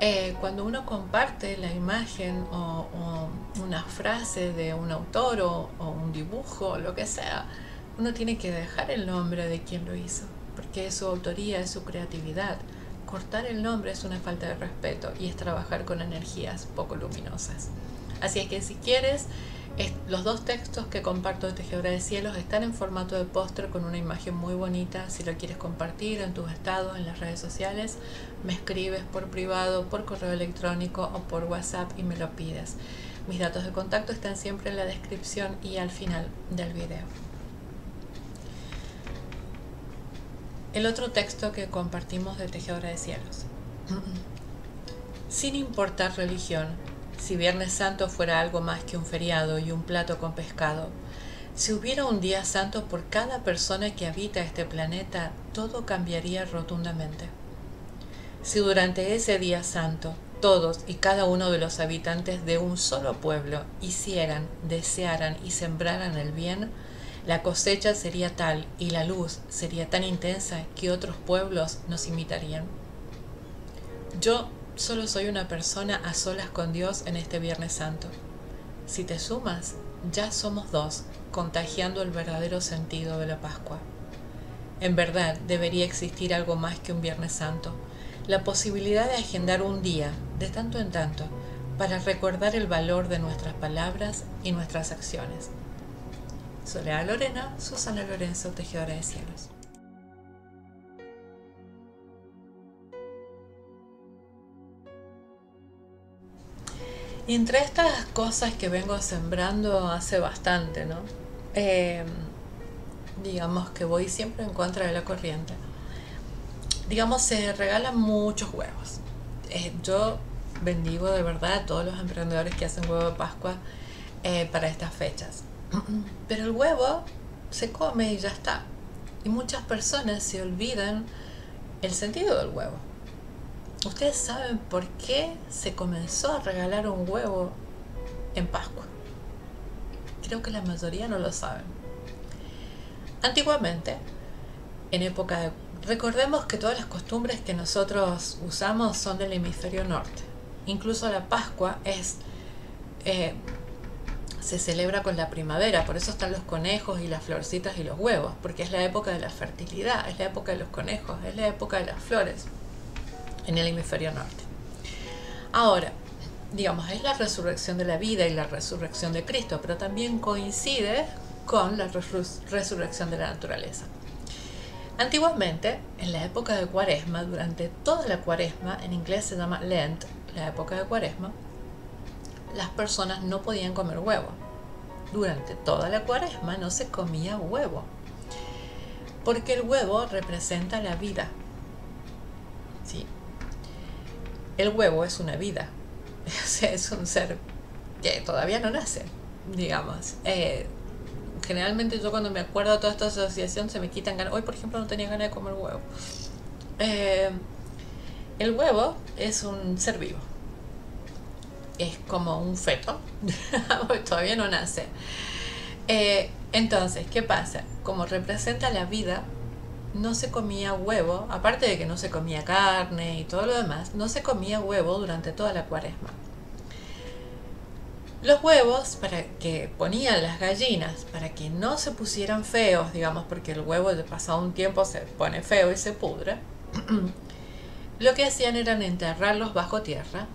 Eh, cuando uno comparte la imagen o, o una frase de un autor o, o un dibujo, lo que sea, uno tiene que dejar el nombre de quien lo hizo, porque es su autoría, es su creatividad. Cortar el nombre es una falta de respeto y es trabajar con energías poco luminosas. Así es que si quieres, los dos textos que comparto de Tejedora de Cielos están en formato de póster con una imagen muy bonita. Si lo quieres compartir en tus estados, en las redes sociales, me escribes por privado, por correo electrónico o por WhatsApp y me lo pides. Mis datos de contacto están siempre en la descripción y al final del video. El otro texto que compartimos de Tejedora de Cielos. Sin importar religión, si Viernes Santo fuera algo más que un feriado y un plato con pescado, si hubiera un día santo por cada persona que habita este planeta, todo cambiaría rotundamente. Si durante ese día santo, todos y cada uno de los habitantes de un solo pueblo hicieran, desearan y sembraran el bien, la cosecha sería tal y la luz sería tan intensa que otros pueblos nos imitarían. Yo solo soy una persona a solas con Dios en este Viernes Santo. Si te sumas, ya somos dos, contagiando el verdadero sentido de la Pascua. En verdad, debería existir algo más que un Viernes Santo, la posibilidad de agendar un día, de tanto en tanto, para recordar el valor de nuestras palabras y nuestras acciones. Soledad Lorena, Susannah Lorenzo, Tejedora de Cielos. Y entre estas cosas que vengo sembrando hace bastante, ¿no? Eh, digamos que voy siempre en contra de la corriente. Digamos, se regalan muchos huevos. Eh, yo bendigo de verdad a todos los emprendedores que hacen huevo de Pascua eh, para estas fechas. Pero el huevo se come y ya está. Y muchas personas se olvidan el sentido del huevo. ¿Ustedes saben por qué se comenzó a regalar un huevo en Pascua? Creo que la mayoría no lo saben. Antiguamente, en época de... Recordemos que todas las costumbres que nosotros usamos son del hemisferio norte. Incluso la Pascua es... Eh, se celebra con la primavera, por eso están los conejos y las florcitas y los huevos, porque es la época de la fertilidad, es la época de los conejos, es la época de las flores. En el hemisferio norte. Ahora, digamos, es la resurrección de la vida y la resurrección de Cristo, pero también coincide con la resurrección de la naturaleza. Antiguamente, en la época de Cuaresma, durante toda la Cuaresma, en inglés se llama Lent, la época de Cuaresma, las personas no podían comer huevo. Durante toda la Cuaresma no se comía huevo, porque el huevo representa la vida. ¿Sí? El huevo es una vida, es un ser que todavía no nace, digamos. Eh, generalmente yo cuando me acuerdo de toda esta asociación se me quitan ganas. Hoy, por ejemplo, no tenía ganas de comer huevo. Eh, el huevo es un ser vivo, es como un feto, todavía no nace. Eh, entonces, ¿qué pasa? Como representa la vida, no se comía huevo, aparte de que no se comía carne y todo lo demás, no se comía huevo durante toda la Cuaresma. Los huevos para que ponían las gallinas, para que no se pusieran feos, digamos, porque el huevo pasado un tiempo se pone feo y se pudre, lo que hacían era enterrarlos bajo tierra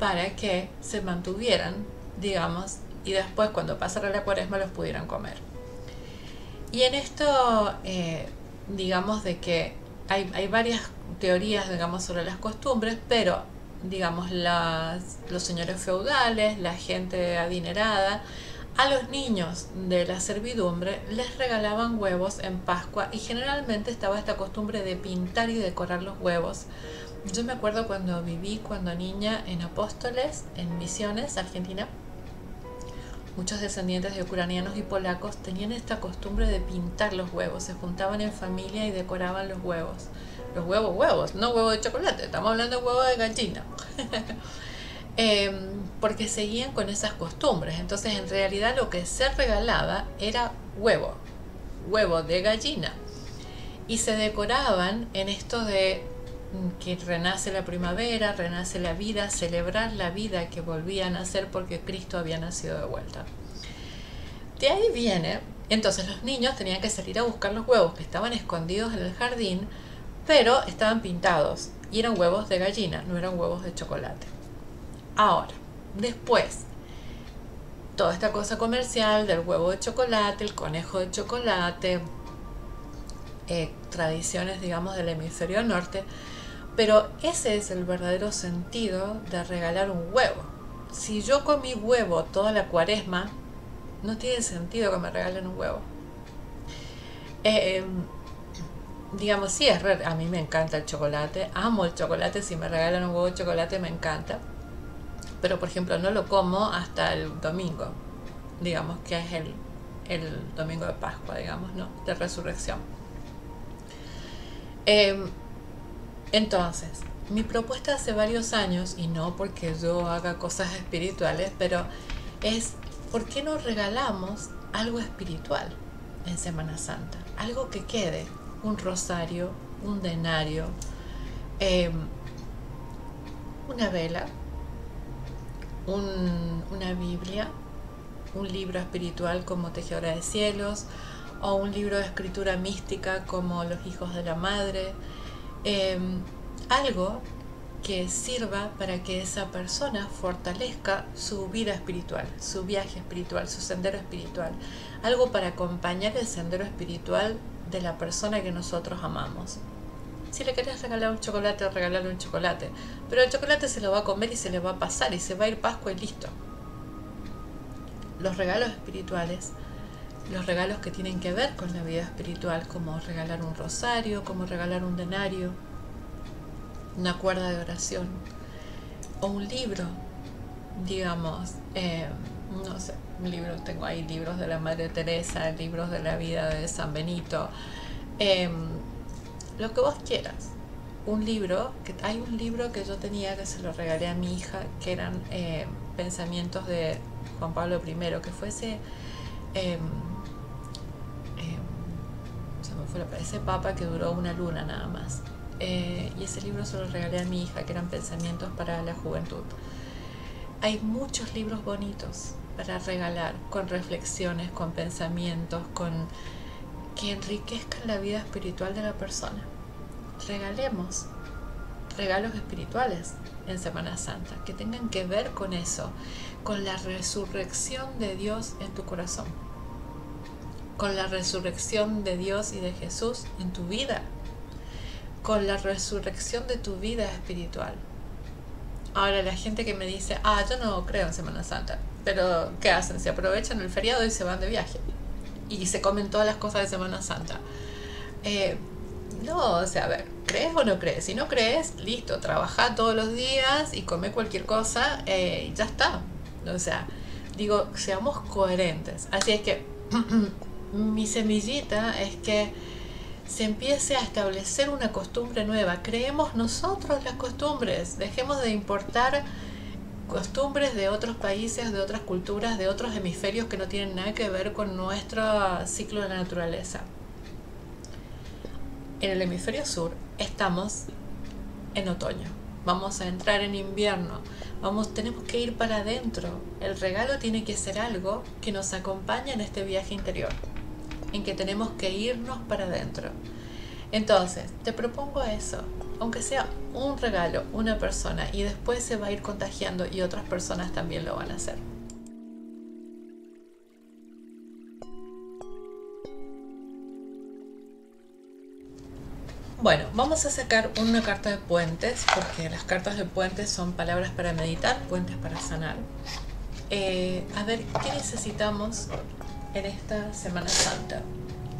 para que se mantuvieran, digamos, y después cuando pasara la Cuaresma los pudieran comer. Y en esto... Eh, digamos de que hay, hay varias teorías, digamos, sobre las costumbres, pero, digamos, las, los señores feudales, la gente adinerada, a los niños de la servidumbre les regalaban huevos en Pascua y generalmente estaba esta costumbre de pintar y decorar los huevos. Yo me acuerdo cuando viví, cuando niña, en Apóstoles, en Misiones, Argentina, muchos descendientes de ucranianos y polacos tenían esta costumbre de pintar los huevos. Se juntaban en familia y decoraban los huevos. Los huevos, huevos, no huevos de chocolate. Estamos hablando de huevos de gallina. eh, porque seguían con esas costumbres. Entonces, en realidad, lo que se regalaba era huevo. Huevo de gallina. Y se decoraban en esto de que renace la primavera, renace la vida, celebrar la vida que volvía a nacer porque Cristo había nacido de vuelta. De ahí viene, entonces los niños tenían que salir a buscar los huevos que estaban escondidos en el jardín, pero estaban pintados y eran huevos de gallina, no eran huevos de chocolate. Ahora, después, toda esta cosa comercial del huevo de chocolate, el conejo de chocolate, eh, tradiciones, digamos, del hemisferio norte. Pero ese es el verdadero sentido de regalar un huevo. Si yo comí huevo toda la cuaresma, no tiene sentido que me regalen un huevo. Eh, digamos, sí, es re a mí me encanta el chocolate, amo el chocolate, si me regalan un huevo de chocolate me encanta. Pero, por ejemplo, no lo como hasta el domingo, digamos, que es el, el domingo de Pascua, digamos, ¿no? De resurrección. Eh, Entonces, mi propuesta hace varios años, y no porque yo haga cosas espirituales, pero es ¿por qué no regalamos algo espiritual en Semana Santa? Algo que quede, un rosario, un denario, eh, una vela, un, una Biblia, un libro espiritual como Tejedora de Cielos, o un libro de escritura mística como Los Hijos de la Madre. Eh, algo que sirva para que esa persona fortalezca su vida espiritual, su viaje espiritual, su sendero espiritual, algo para acompañar el sendero espiritual de la persona que nosotros amamos. Si le querés regalar un chocolate, regalarle un chocolate, pero el chocolate se lo va a comer y se le va a pasar y se va a ir Pascua y listo. Los regalos espirituales, los regalos que tienen que ver con la vida espiritual, como regalar un rosario, como regalar un denario, una cuerda de oración, o un libro, digamos, eh, no sé, un libro, tengo ahí libros de la Madre Teresa, libros de la vida de San Benito, eh, lo que vos quieras. Un libro, que hay un libro que yo tenía que se lo regalé a mi hija, que eran eh, pensamientos de Juan Pablo primero, que fuese... Eh, se me fue la, ese papa que duró una luna nada más, eh, y ese libro se lo regalé a mi hija, que eran pensamientos para la juventud. Hay muchos libros bonitos para regalar, con reflexiones, con pensamientos, con que enriquezcan la vida espiritual de la persona. Regalemos regalos espirituales en Semana Santa que tengan que ver con eso, con la resurrección de Dios en tu corazón, con la resurrección de Dios y de Jesús en tu vida, con la resurrección de tu vida espiritual. Ahora, la gente que me dice, ah, yo no creo en Semana Santa, pero ¿qué hacen? Se aprovechan el feriado y se van de viaje y se comen todas las cosas de Semana Santa. eh, no, o sea, a ver, ¿crees o no crees? Si no crees, listo, trabajá todos los días y come cualquier cosa, eh, y ya está. O sea, digo, seamos coherentes. Así es que mi semillita es que se empiece a establecer una costumbre nueva. Creemos nosotros las costumbres, dejemos de importar costumbres de otros países, de otras culturas, de otros hemisferios que no tienen nada que ver con nuestro ciclo de la naturaleza. En el hemisferio sur estamos en otoño, vamos a entrar en invierno, vamos, tenemos que ir para adentro. El regalo tiene que ser algo que nos acompañe en este viaje interior, en que tenemos que irnos para adentro. Entonces, te propongo eso, aunque sea un regalo, una persona, y después se va a ir contagiando y otras personas también lo van a hacer. Bueno, vamos a sacar una carta de puentes, porque las cartas de puentes son palabras para meditar, puentes para sanar. Eh, a ver, ¿qué necesitamos en esta Semana Santa?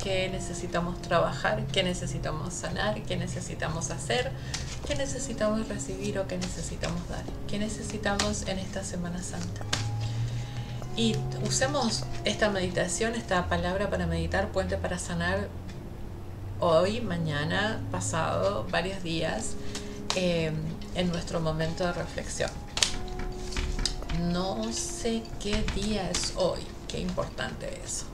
¿Qué necesitamos trabajar? ¿Qué necesitamos sanar? ¿Qué necesitamos hacer? ¿Qué necesitamos recibir o qué necesitamos dar? ¿Qué necesitamos en esta Semana Santa? Y usemos esta meditación, esta palabra para meditar, puente para sanar, hoy, mañana, pasado, varios días, eh, en nuestro momento de reflexión. No sé qué día es hoy, qué importante eso.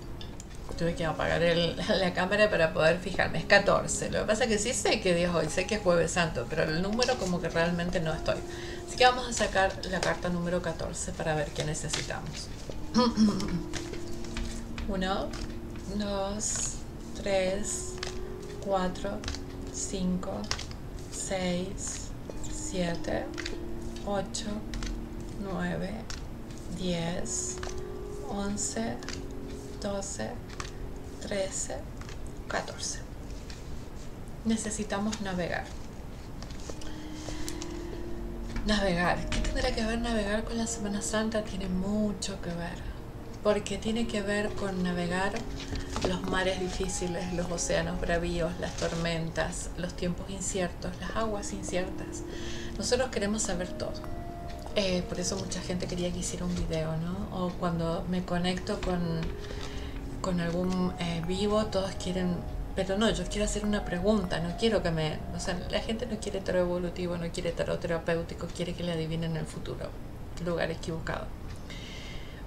Tuve que apagar el, la cámara para poder fijarme, es catorce. Lo que pasa es que sí sé qué día es hoy, sé que es Jueves Santo, pero el número como que realmente no estoy. Así que vamos a sacar la carta número catorce para ver qué necesitamos. Uno, dos, tres... cuatro, cinco, seis, siete, ocho, nueve, diez, once, doce, trece, catorce. Necesitamos navegar. Navegar. ¿Qué tendrá que ver navegar con la Semana Santa? Tiene mucho que ver, porque tiene que ver con navegar los mares difíciles, los océanos bravíos, las tormentas, los tiempos inciertos, las aguas inciertas. Nosotros queremos saber todo. Eh, por eso mucha gente quería que hiciera un video, ¿no? O cuando me conecto con, con algún eh, vivo, todos quieren... Pero no, yo quiero hacer una pregunta, no quiero que me... O sea, la gente no quiere tarot evolutivo, no quiere tarot terapéutico, quiere que le adivinen el futuro. Lugar equivocado.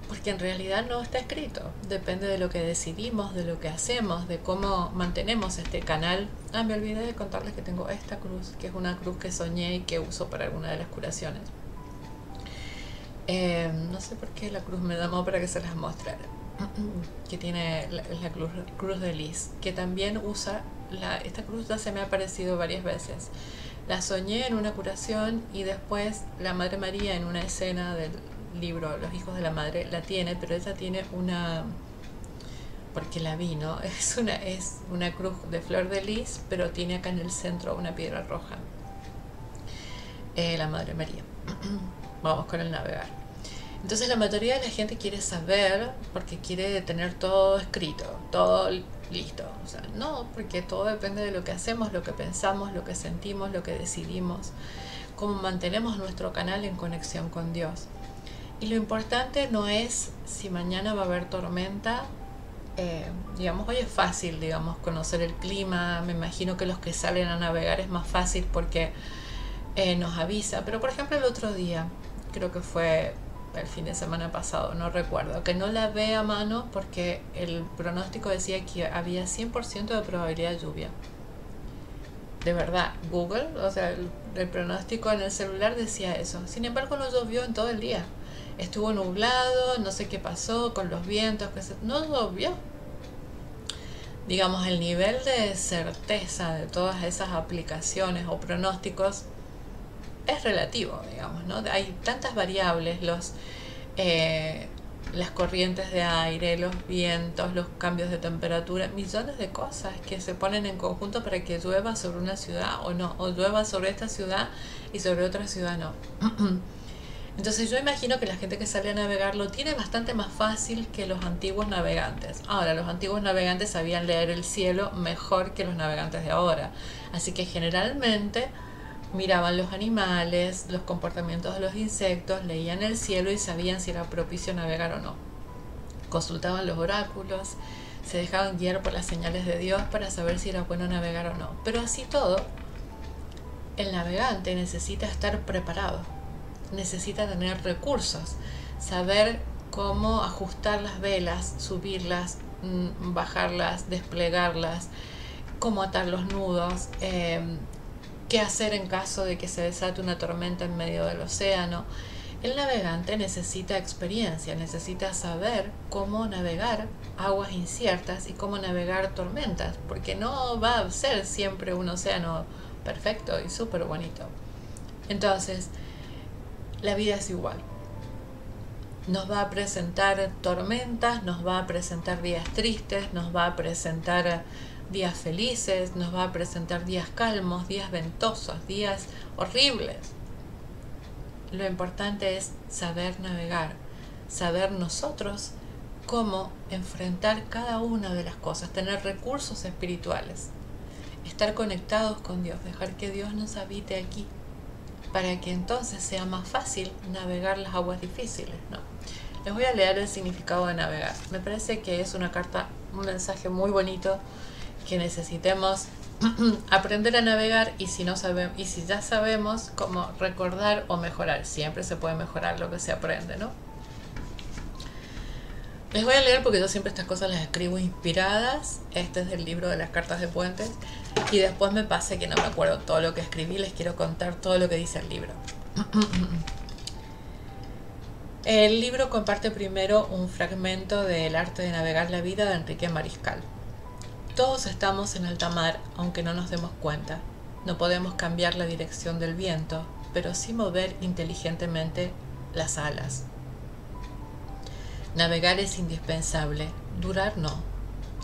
Porque en realidad no está escrito. Depende de lo que decidimos, de lo que hacemos, de cómo mantenemos este canal. Ah, me olvidé de contarles que tengo esta cruz, que es una cruz que soñé y que uso para alguna de las curaciones. Eh, no sé por qué la cruz me llamó para que se las mostrara. Que tiene la, la cruz, cruz de lis, que también usa la, esta cruz ya se me ha aparecido varias veces. La soñé en una curación y después la Madre María en una escena del libro Los Hijos de la Madre la tiene, pero ella tiene una, porque la vi, ¿no? Es una, es una cruz de flor de lis, pero tiene acá en el centro una piedra roja. Eh, la Madre María. Vamos con el navegar. Entonces la mayoría de la gente quiere saber porque quiere tener todo escrito, todo listo. O sea, no, porque todo depende de lo que hacemos, lo que pensamos, lo que sentimos, lo que decidimos, cómo mantenemos nuestro canal en conexión con Dios. Y lo importante no es si mañana va a haber tormenta. Eh, digamos, hoy es fácil, digamos, conocer el clima. Me imagino que los que salen a navegar es más fácil porque eh, nos avisa. Pero por ejemplo el otro día, creo que fue... el fin de semana pasado, no recuerdo, que no la ve a mano porque el pronóstico decía que había cien por ciento de probabilidad de lluvia. De verdad, Google, o sea, el, el pronóstico en el celular decía eso. Sin embargo, no llovió en todo el día. Estuvo nublado, no sé qué pasó con los vientos, que se, no llovió. Digamos, el nivel de certeza de todas esas aplicaciones o pronósticos es relativo, digamos, ¿no? Hay tantas variables, los, eh, las corrientes de aire, los vientos, los cambios de temperatura, millones de cosas que se ponen en conjunto para que llueva sobre una ciudad o no, o llueva sobre esta ciudad y sobre otra ciudad no. Entonces yo imagino que la gente que sale a navegar lo tiene bastante más fácil que los antiguos navegantes. Ahora, los antiguos navegantes sabían leer el cielo mejor que los navegantes de ahora, así que generalmente... miraban los animales, los comportamientos de los insectos, leían el cielo y sabían si era propicio navegar o no. Consultaban los oráculos, se dejaban guiar por las señales de Dios para saber si era bueno navegar o no. Pero así todo, el navegante necesita estar preparado, necesita tener recursos, saber cómo ajustar las velas, subirlas, bajarlas, desplegarlas, cómo atar los nudos, eh, qué hacer en caso de que se desate una tormenta en medio del océano. El navegante necesita experiencia, necesita saber cómo navegar aguas inciertas y cómo navegar tormentas, porque no va a ser siempre un océano perfecto y súper bonito. Entonces, la vida es igual. Nos va a presentar tormentas, nos va a presentar días tristes, nos va a presentar... días felices, nos va a presentar días calmos, días ventosos, días horribles. Lo importante es saber navegar, saber nosotros cómo enfrentar cada una de las cosas, tener recursos espirituales, estar conectados con Dios, dejar que Dios nos habite aquí, para que entonces sea más fácil navegar las aguas difíciles, ¿no? Les voy a leer el significado de navegar. Me parece que es una carta, un mensaje muy bonito, que necesitemos aprender a navegar y si no sabemos y si ya sabemos cómo recordar o mejorar. Siempre se puede mejorar lo que se aprende, ¿no? Les voy a leer porque yo siempre estas cosas las escribo inspiradas. Este es del libro de las Cartas de Puentes. Y después me pasa que no me acuerdo todo lo que escribí. Les quiero contar todo lo que dice el libro. El libro comparte primero un fragmento del Arte de Navegar la Vida de Enrique Mariscal. Todos estamos en alta mar, aunque no nos demos cuenta. No podemos cambiar la dirección del viento, pero sí mover inteligentemente las alas. Navegar es indispensable, durar no.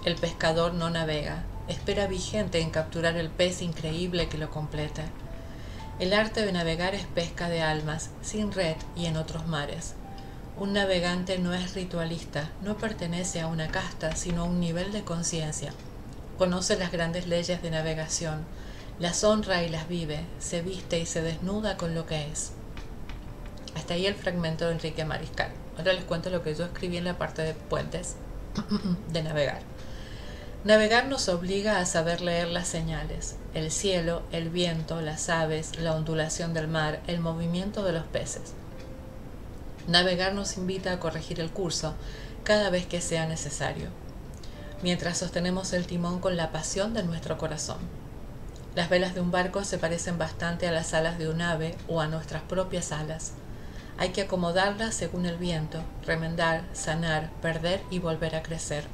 El pescador no navega, espera vigente en capturar el pez increíble que lo complete. El arte de navegar es pesca de almas, sin red y en otros mares. Un navegante no es ritualista, no pertenece a una casta, sino a un nivel de conciencia. Conoce las grandes leyes de navegación, las honra y las vive, se viste y se desnuda con lo que es. Hasta ahí el fragmento de Enrique Mariscal. Ahora les cuento lo que yo escribí en la parte de Puentes de navegar. Navegar nos obliga a saber leer las señales, el cielo, el viento, las aves, la ondulación del mar, el movimiento de los peces. Navegar nos invita a corregir el curso cada vez que sea necesario, mientras sostenemos el timón con la pasión de nuestro corazón. Las velas de un barco se parecen bastante a las alas de un ave o a nuestras propias alas. Hay que acomodarlas según el viento, remendar, sanar, perder y volver a crecer.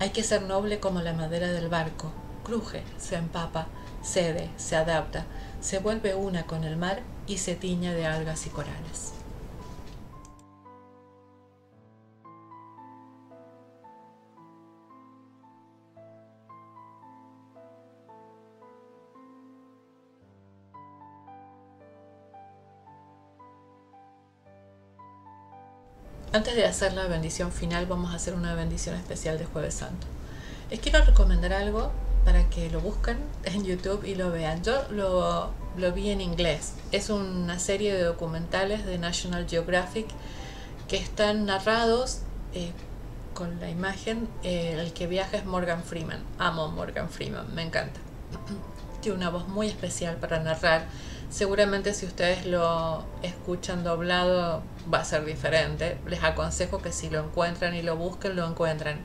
Hay que ser noble como la madera del barco, cruje, se empapa, cede, se adapta, se vuelve una con el mar y se tiñe de algas y corales. Antes de hacer la bendición final, vamos a hacer una bendición especial de Jueves Santo. Les quiero recomendar algo para que lo busquen en YouTube y lo vean. Yo lo, lo vi en inglés. Es una serie de documentales de National Geographic que están narrados eh, con la imagen. Eh, el que viaja es Morgan Freeman. Amo Morgan Freeman, me encanta. Tiene una voz muy especial para narrar. Seguramente si ustedes lo escuchan doblado va a ser diferente. Les aconsejo que si lo encuentran y lo busquen, lo encuentran.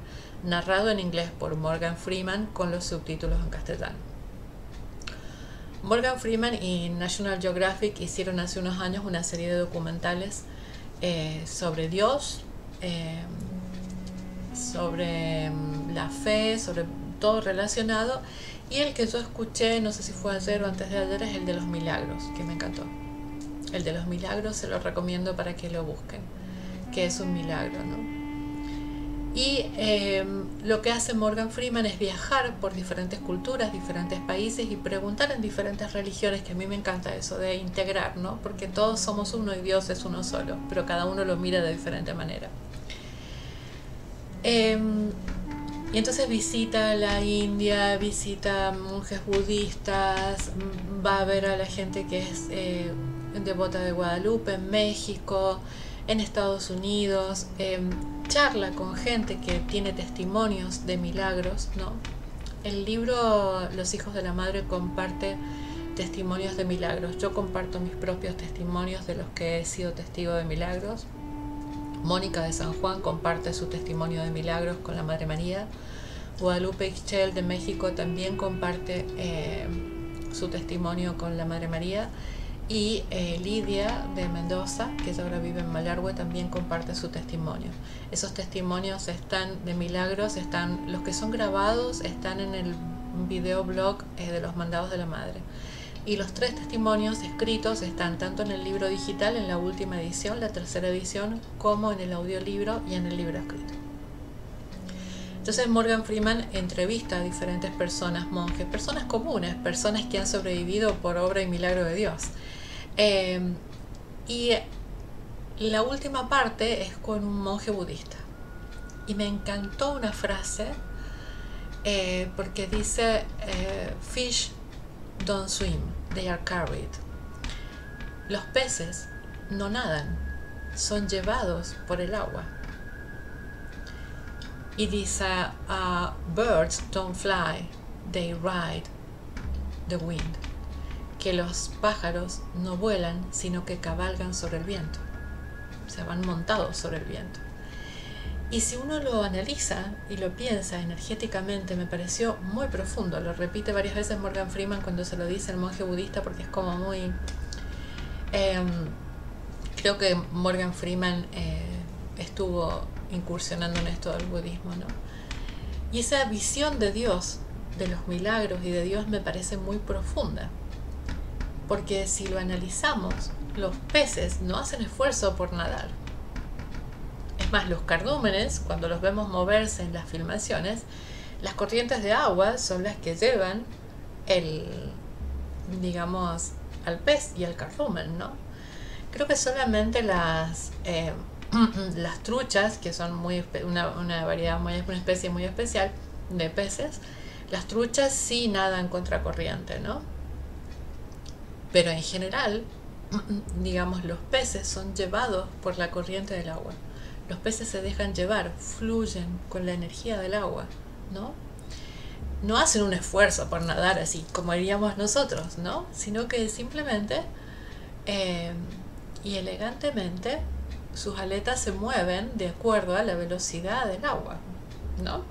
Narrado en inglés por Morgan Freeman con los subtítulos en castellano. Morgan Freeman y National Geographic hicieron hace unos años una serie de documentales eh, sobre Dios, eh, sobre la fe, sobre todo relacionado. Y el que yo escuché, no sé si fue ayer o antes de ayer, es el de los milagros, que me encantó. El de los milagros se lo recomiendo para que lo busquen, que es un milagro, ¿no? Y eh, lo que hace Morgan Freeman es viajar por diferentes culturas, diferentes países y preguntar en diferentes religiones, que a mí me encanta eso de integrar, ¿no? Porque todos somos uno y Dios es uno solo, pero cada uno lo mira de diferente manera. Eh, Y entonces visita la India, visita monjes budistas, va a ver a la gente que es eh, devota de Guadalupe, en México, en Estados Unidos, eh, charla con gente que tiene testimonios de milagros, ¿no? El libro Los Hijos de la Madre comparte testimonios de milagros. Yo comparto mis propios testimonios de los que he sido testigo de milagros. Mónica de San Juan comparte su testimonio de milagros con la Madre María. Guadalupe Ixchel de México también comparte eh, su testimonio con la Madre María. Y eh, Lidia de Mendoza, que ahora vive en Malargüe, también comparte su testimonio. Esos testimonios están de milagros, están los que son grabados, están en el videoblog eh, de los mandados de la Madre. Y los tres testimonios escritos están tanto en el libro digital, en la última edición, la tercera edición, como en el audiolibro y en el libro escrito. Entonces Morgan Freeman entrevista a diferentes personas, monjes, personas comunes, personas que han sobrevivido por obra y milagro de Dios. Eh, y la última parte es con un monje budista. Y me encantó una frase eh, porque dice eh, Fish don't swim, they are carried. Los peces no nadan, son llevados por el agua. Y dice, uh, birds don't fly, they ride the wind. Que los pájaros no vuelan, sino que cabalgan sobre el viento. Se van montados sobre el viento. Y si uno lo analiza y lo piensa energéticamente, me pareció muy profundo. Lo repite varias veces Morgan Freeman cuando se lo dice el monje budista, porque es como muy... Eh, creo que Morgan Freeman eh, estuvo incursionando en esto del budismo, ¿no? Y esa visión de Dios, de los milagros y de Dios, me parece muy profunda. Porque si lo analizamos, los peces no hacen esfuerzo por nadar. más los cardúmenes, cuando los vemos moverse en las filmaciones, las corrientes de agua son las que llevan el, digamos, al pez y al cardumen, ¿no? Creo que solamente las eh, las truchas, que son muy una, una variedad, muy, una especie muy especial de peces, las truchas sí nadan contracorriente, ¿no? Pero en general, digamos, los peces son llevados por la corriente del agua. Los peces se dejan llevar, fluyen con la energía del agua, ¿no? No hacen un esfuerzo por nadar así como haríamos nosotros, ¿no? Sino que simplemente eh, y elegantemente sus aletas se mueven de acuerdo a la velocidad del agua, ¿no?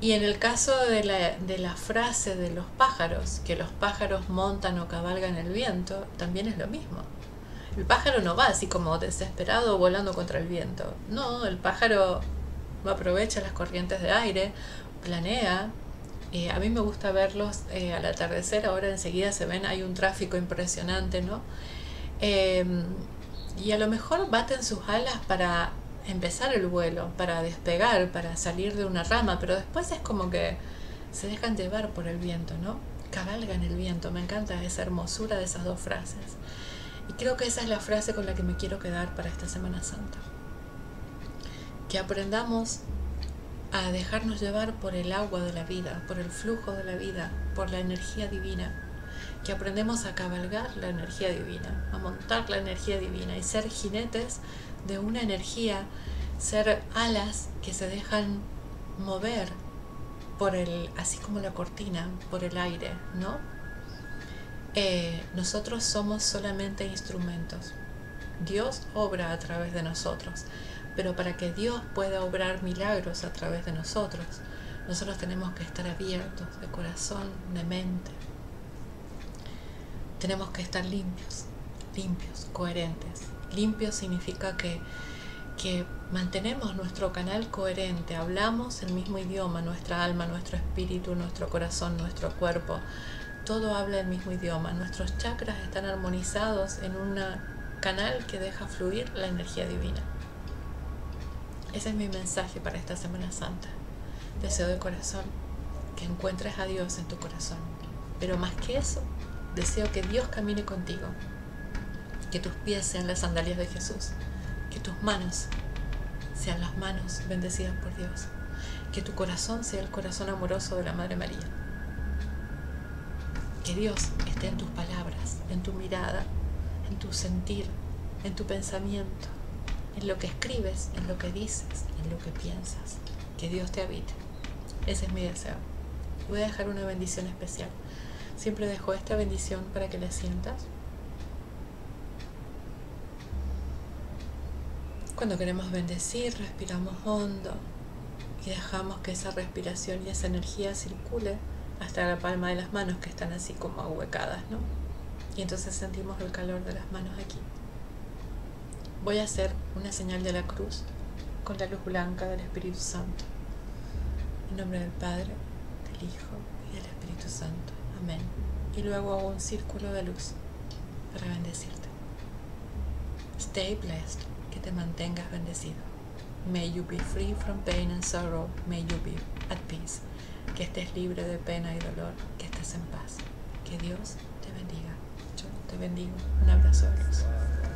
Y en el caso de la, de la frase de los pájaros, que los pájaros montan o cabalgan el viento, también es lo mismo. El pájaro no va así como desesperado volando contra el viento. No, el pájaro aprovecha las corrientes de aire, planea. Eh, a mí me gusta verlos eh, al atardecer, ahora enseguida se ven, hay un tráfico impresionante, ¿no? Eh, y a lo mejor baten sus alas para empezar el vuelo, para despegar, para salir de una rama, pero después es como que se dejan llevar por el viento, ¿no? Cabalgan el viento. Me encanta esa hermosura de esas dos frases. Y creo que esa es la frase con la que me quiero quedar para esta Semana Santa. Que aprendamos a dejarnos llevar por el agua de la vida, por el flujo de la vida, por la energía divina. Que aprendemos a cabalgar la energía divina, a montar la energía divina y ser jinetes de una energía, ser alas que se dejan mover por el, así como la cortina, por el aire, ¿no? Eh, nosotros somos solamente instrumentos. Dios obra a través de nosotros, pero para que Dios pueda obrar milagros a través de nosotros, nosotros tenemos que estar abiertos de corazón, de mente. Tenemos que estar limpios, limpios, coherentes. Limpio significa que, que mantenemos nuestro canal coherente, hablamos el mismo idioma, nuestra alma, nuestro espíritu, nuestro corazón, nuestro cuerpo, todo habla el mismo idioma. Nuestros chakras están armonizados en un canal que deja fluir la energía divina. Ese es mi mensaje para esta Semana Santa. Deseo de corazón que encuentres a Dios en tu corazón, pero más que eso, deseo que Dios camine contigo. Que tus pies sean las sandalias de Jesús, que tus manos sean las manos bendecidas por Dios, que tu corazón sea el corazón amoroso de la Madre María, que Dios esté en tus palabras, en tu mirada, en tu sentir, en tu pensamiento, en lo que escribes, en lo que dices, en lo que piensas, que Dios te habite. Ese es mi deseo. Voy a dejar una bendición especial. Siempre dejo esta bendición para que la sientas cuando queremos bendecir. Respiramos hondo y dejamos que esa respiración y esa energía circule hasta la palma de las manos, que están así como ahuecadas, ¿no? Y entonces sentimos el calor de las manos aquí. Voy a hacer una señal de la cruz con la luz blanca del Espíritu Santo. En nombre del Padre, del Hijo y del Espíritu Santo. Amén. Y luego hago un círculo de luz para bendecirte. Stay blessed. Que te mantengas bendecido. May you be free from pain and sorrow. May you be at peace. Que estés libre de pena y dolor. Que estés en paz. Que Dios te bendiga. Yo te bendigo. Un abrazo de luz.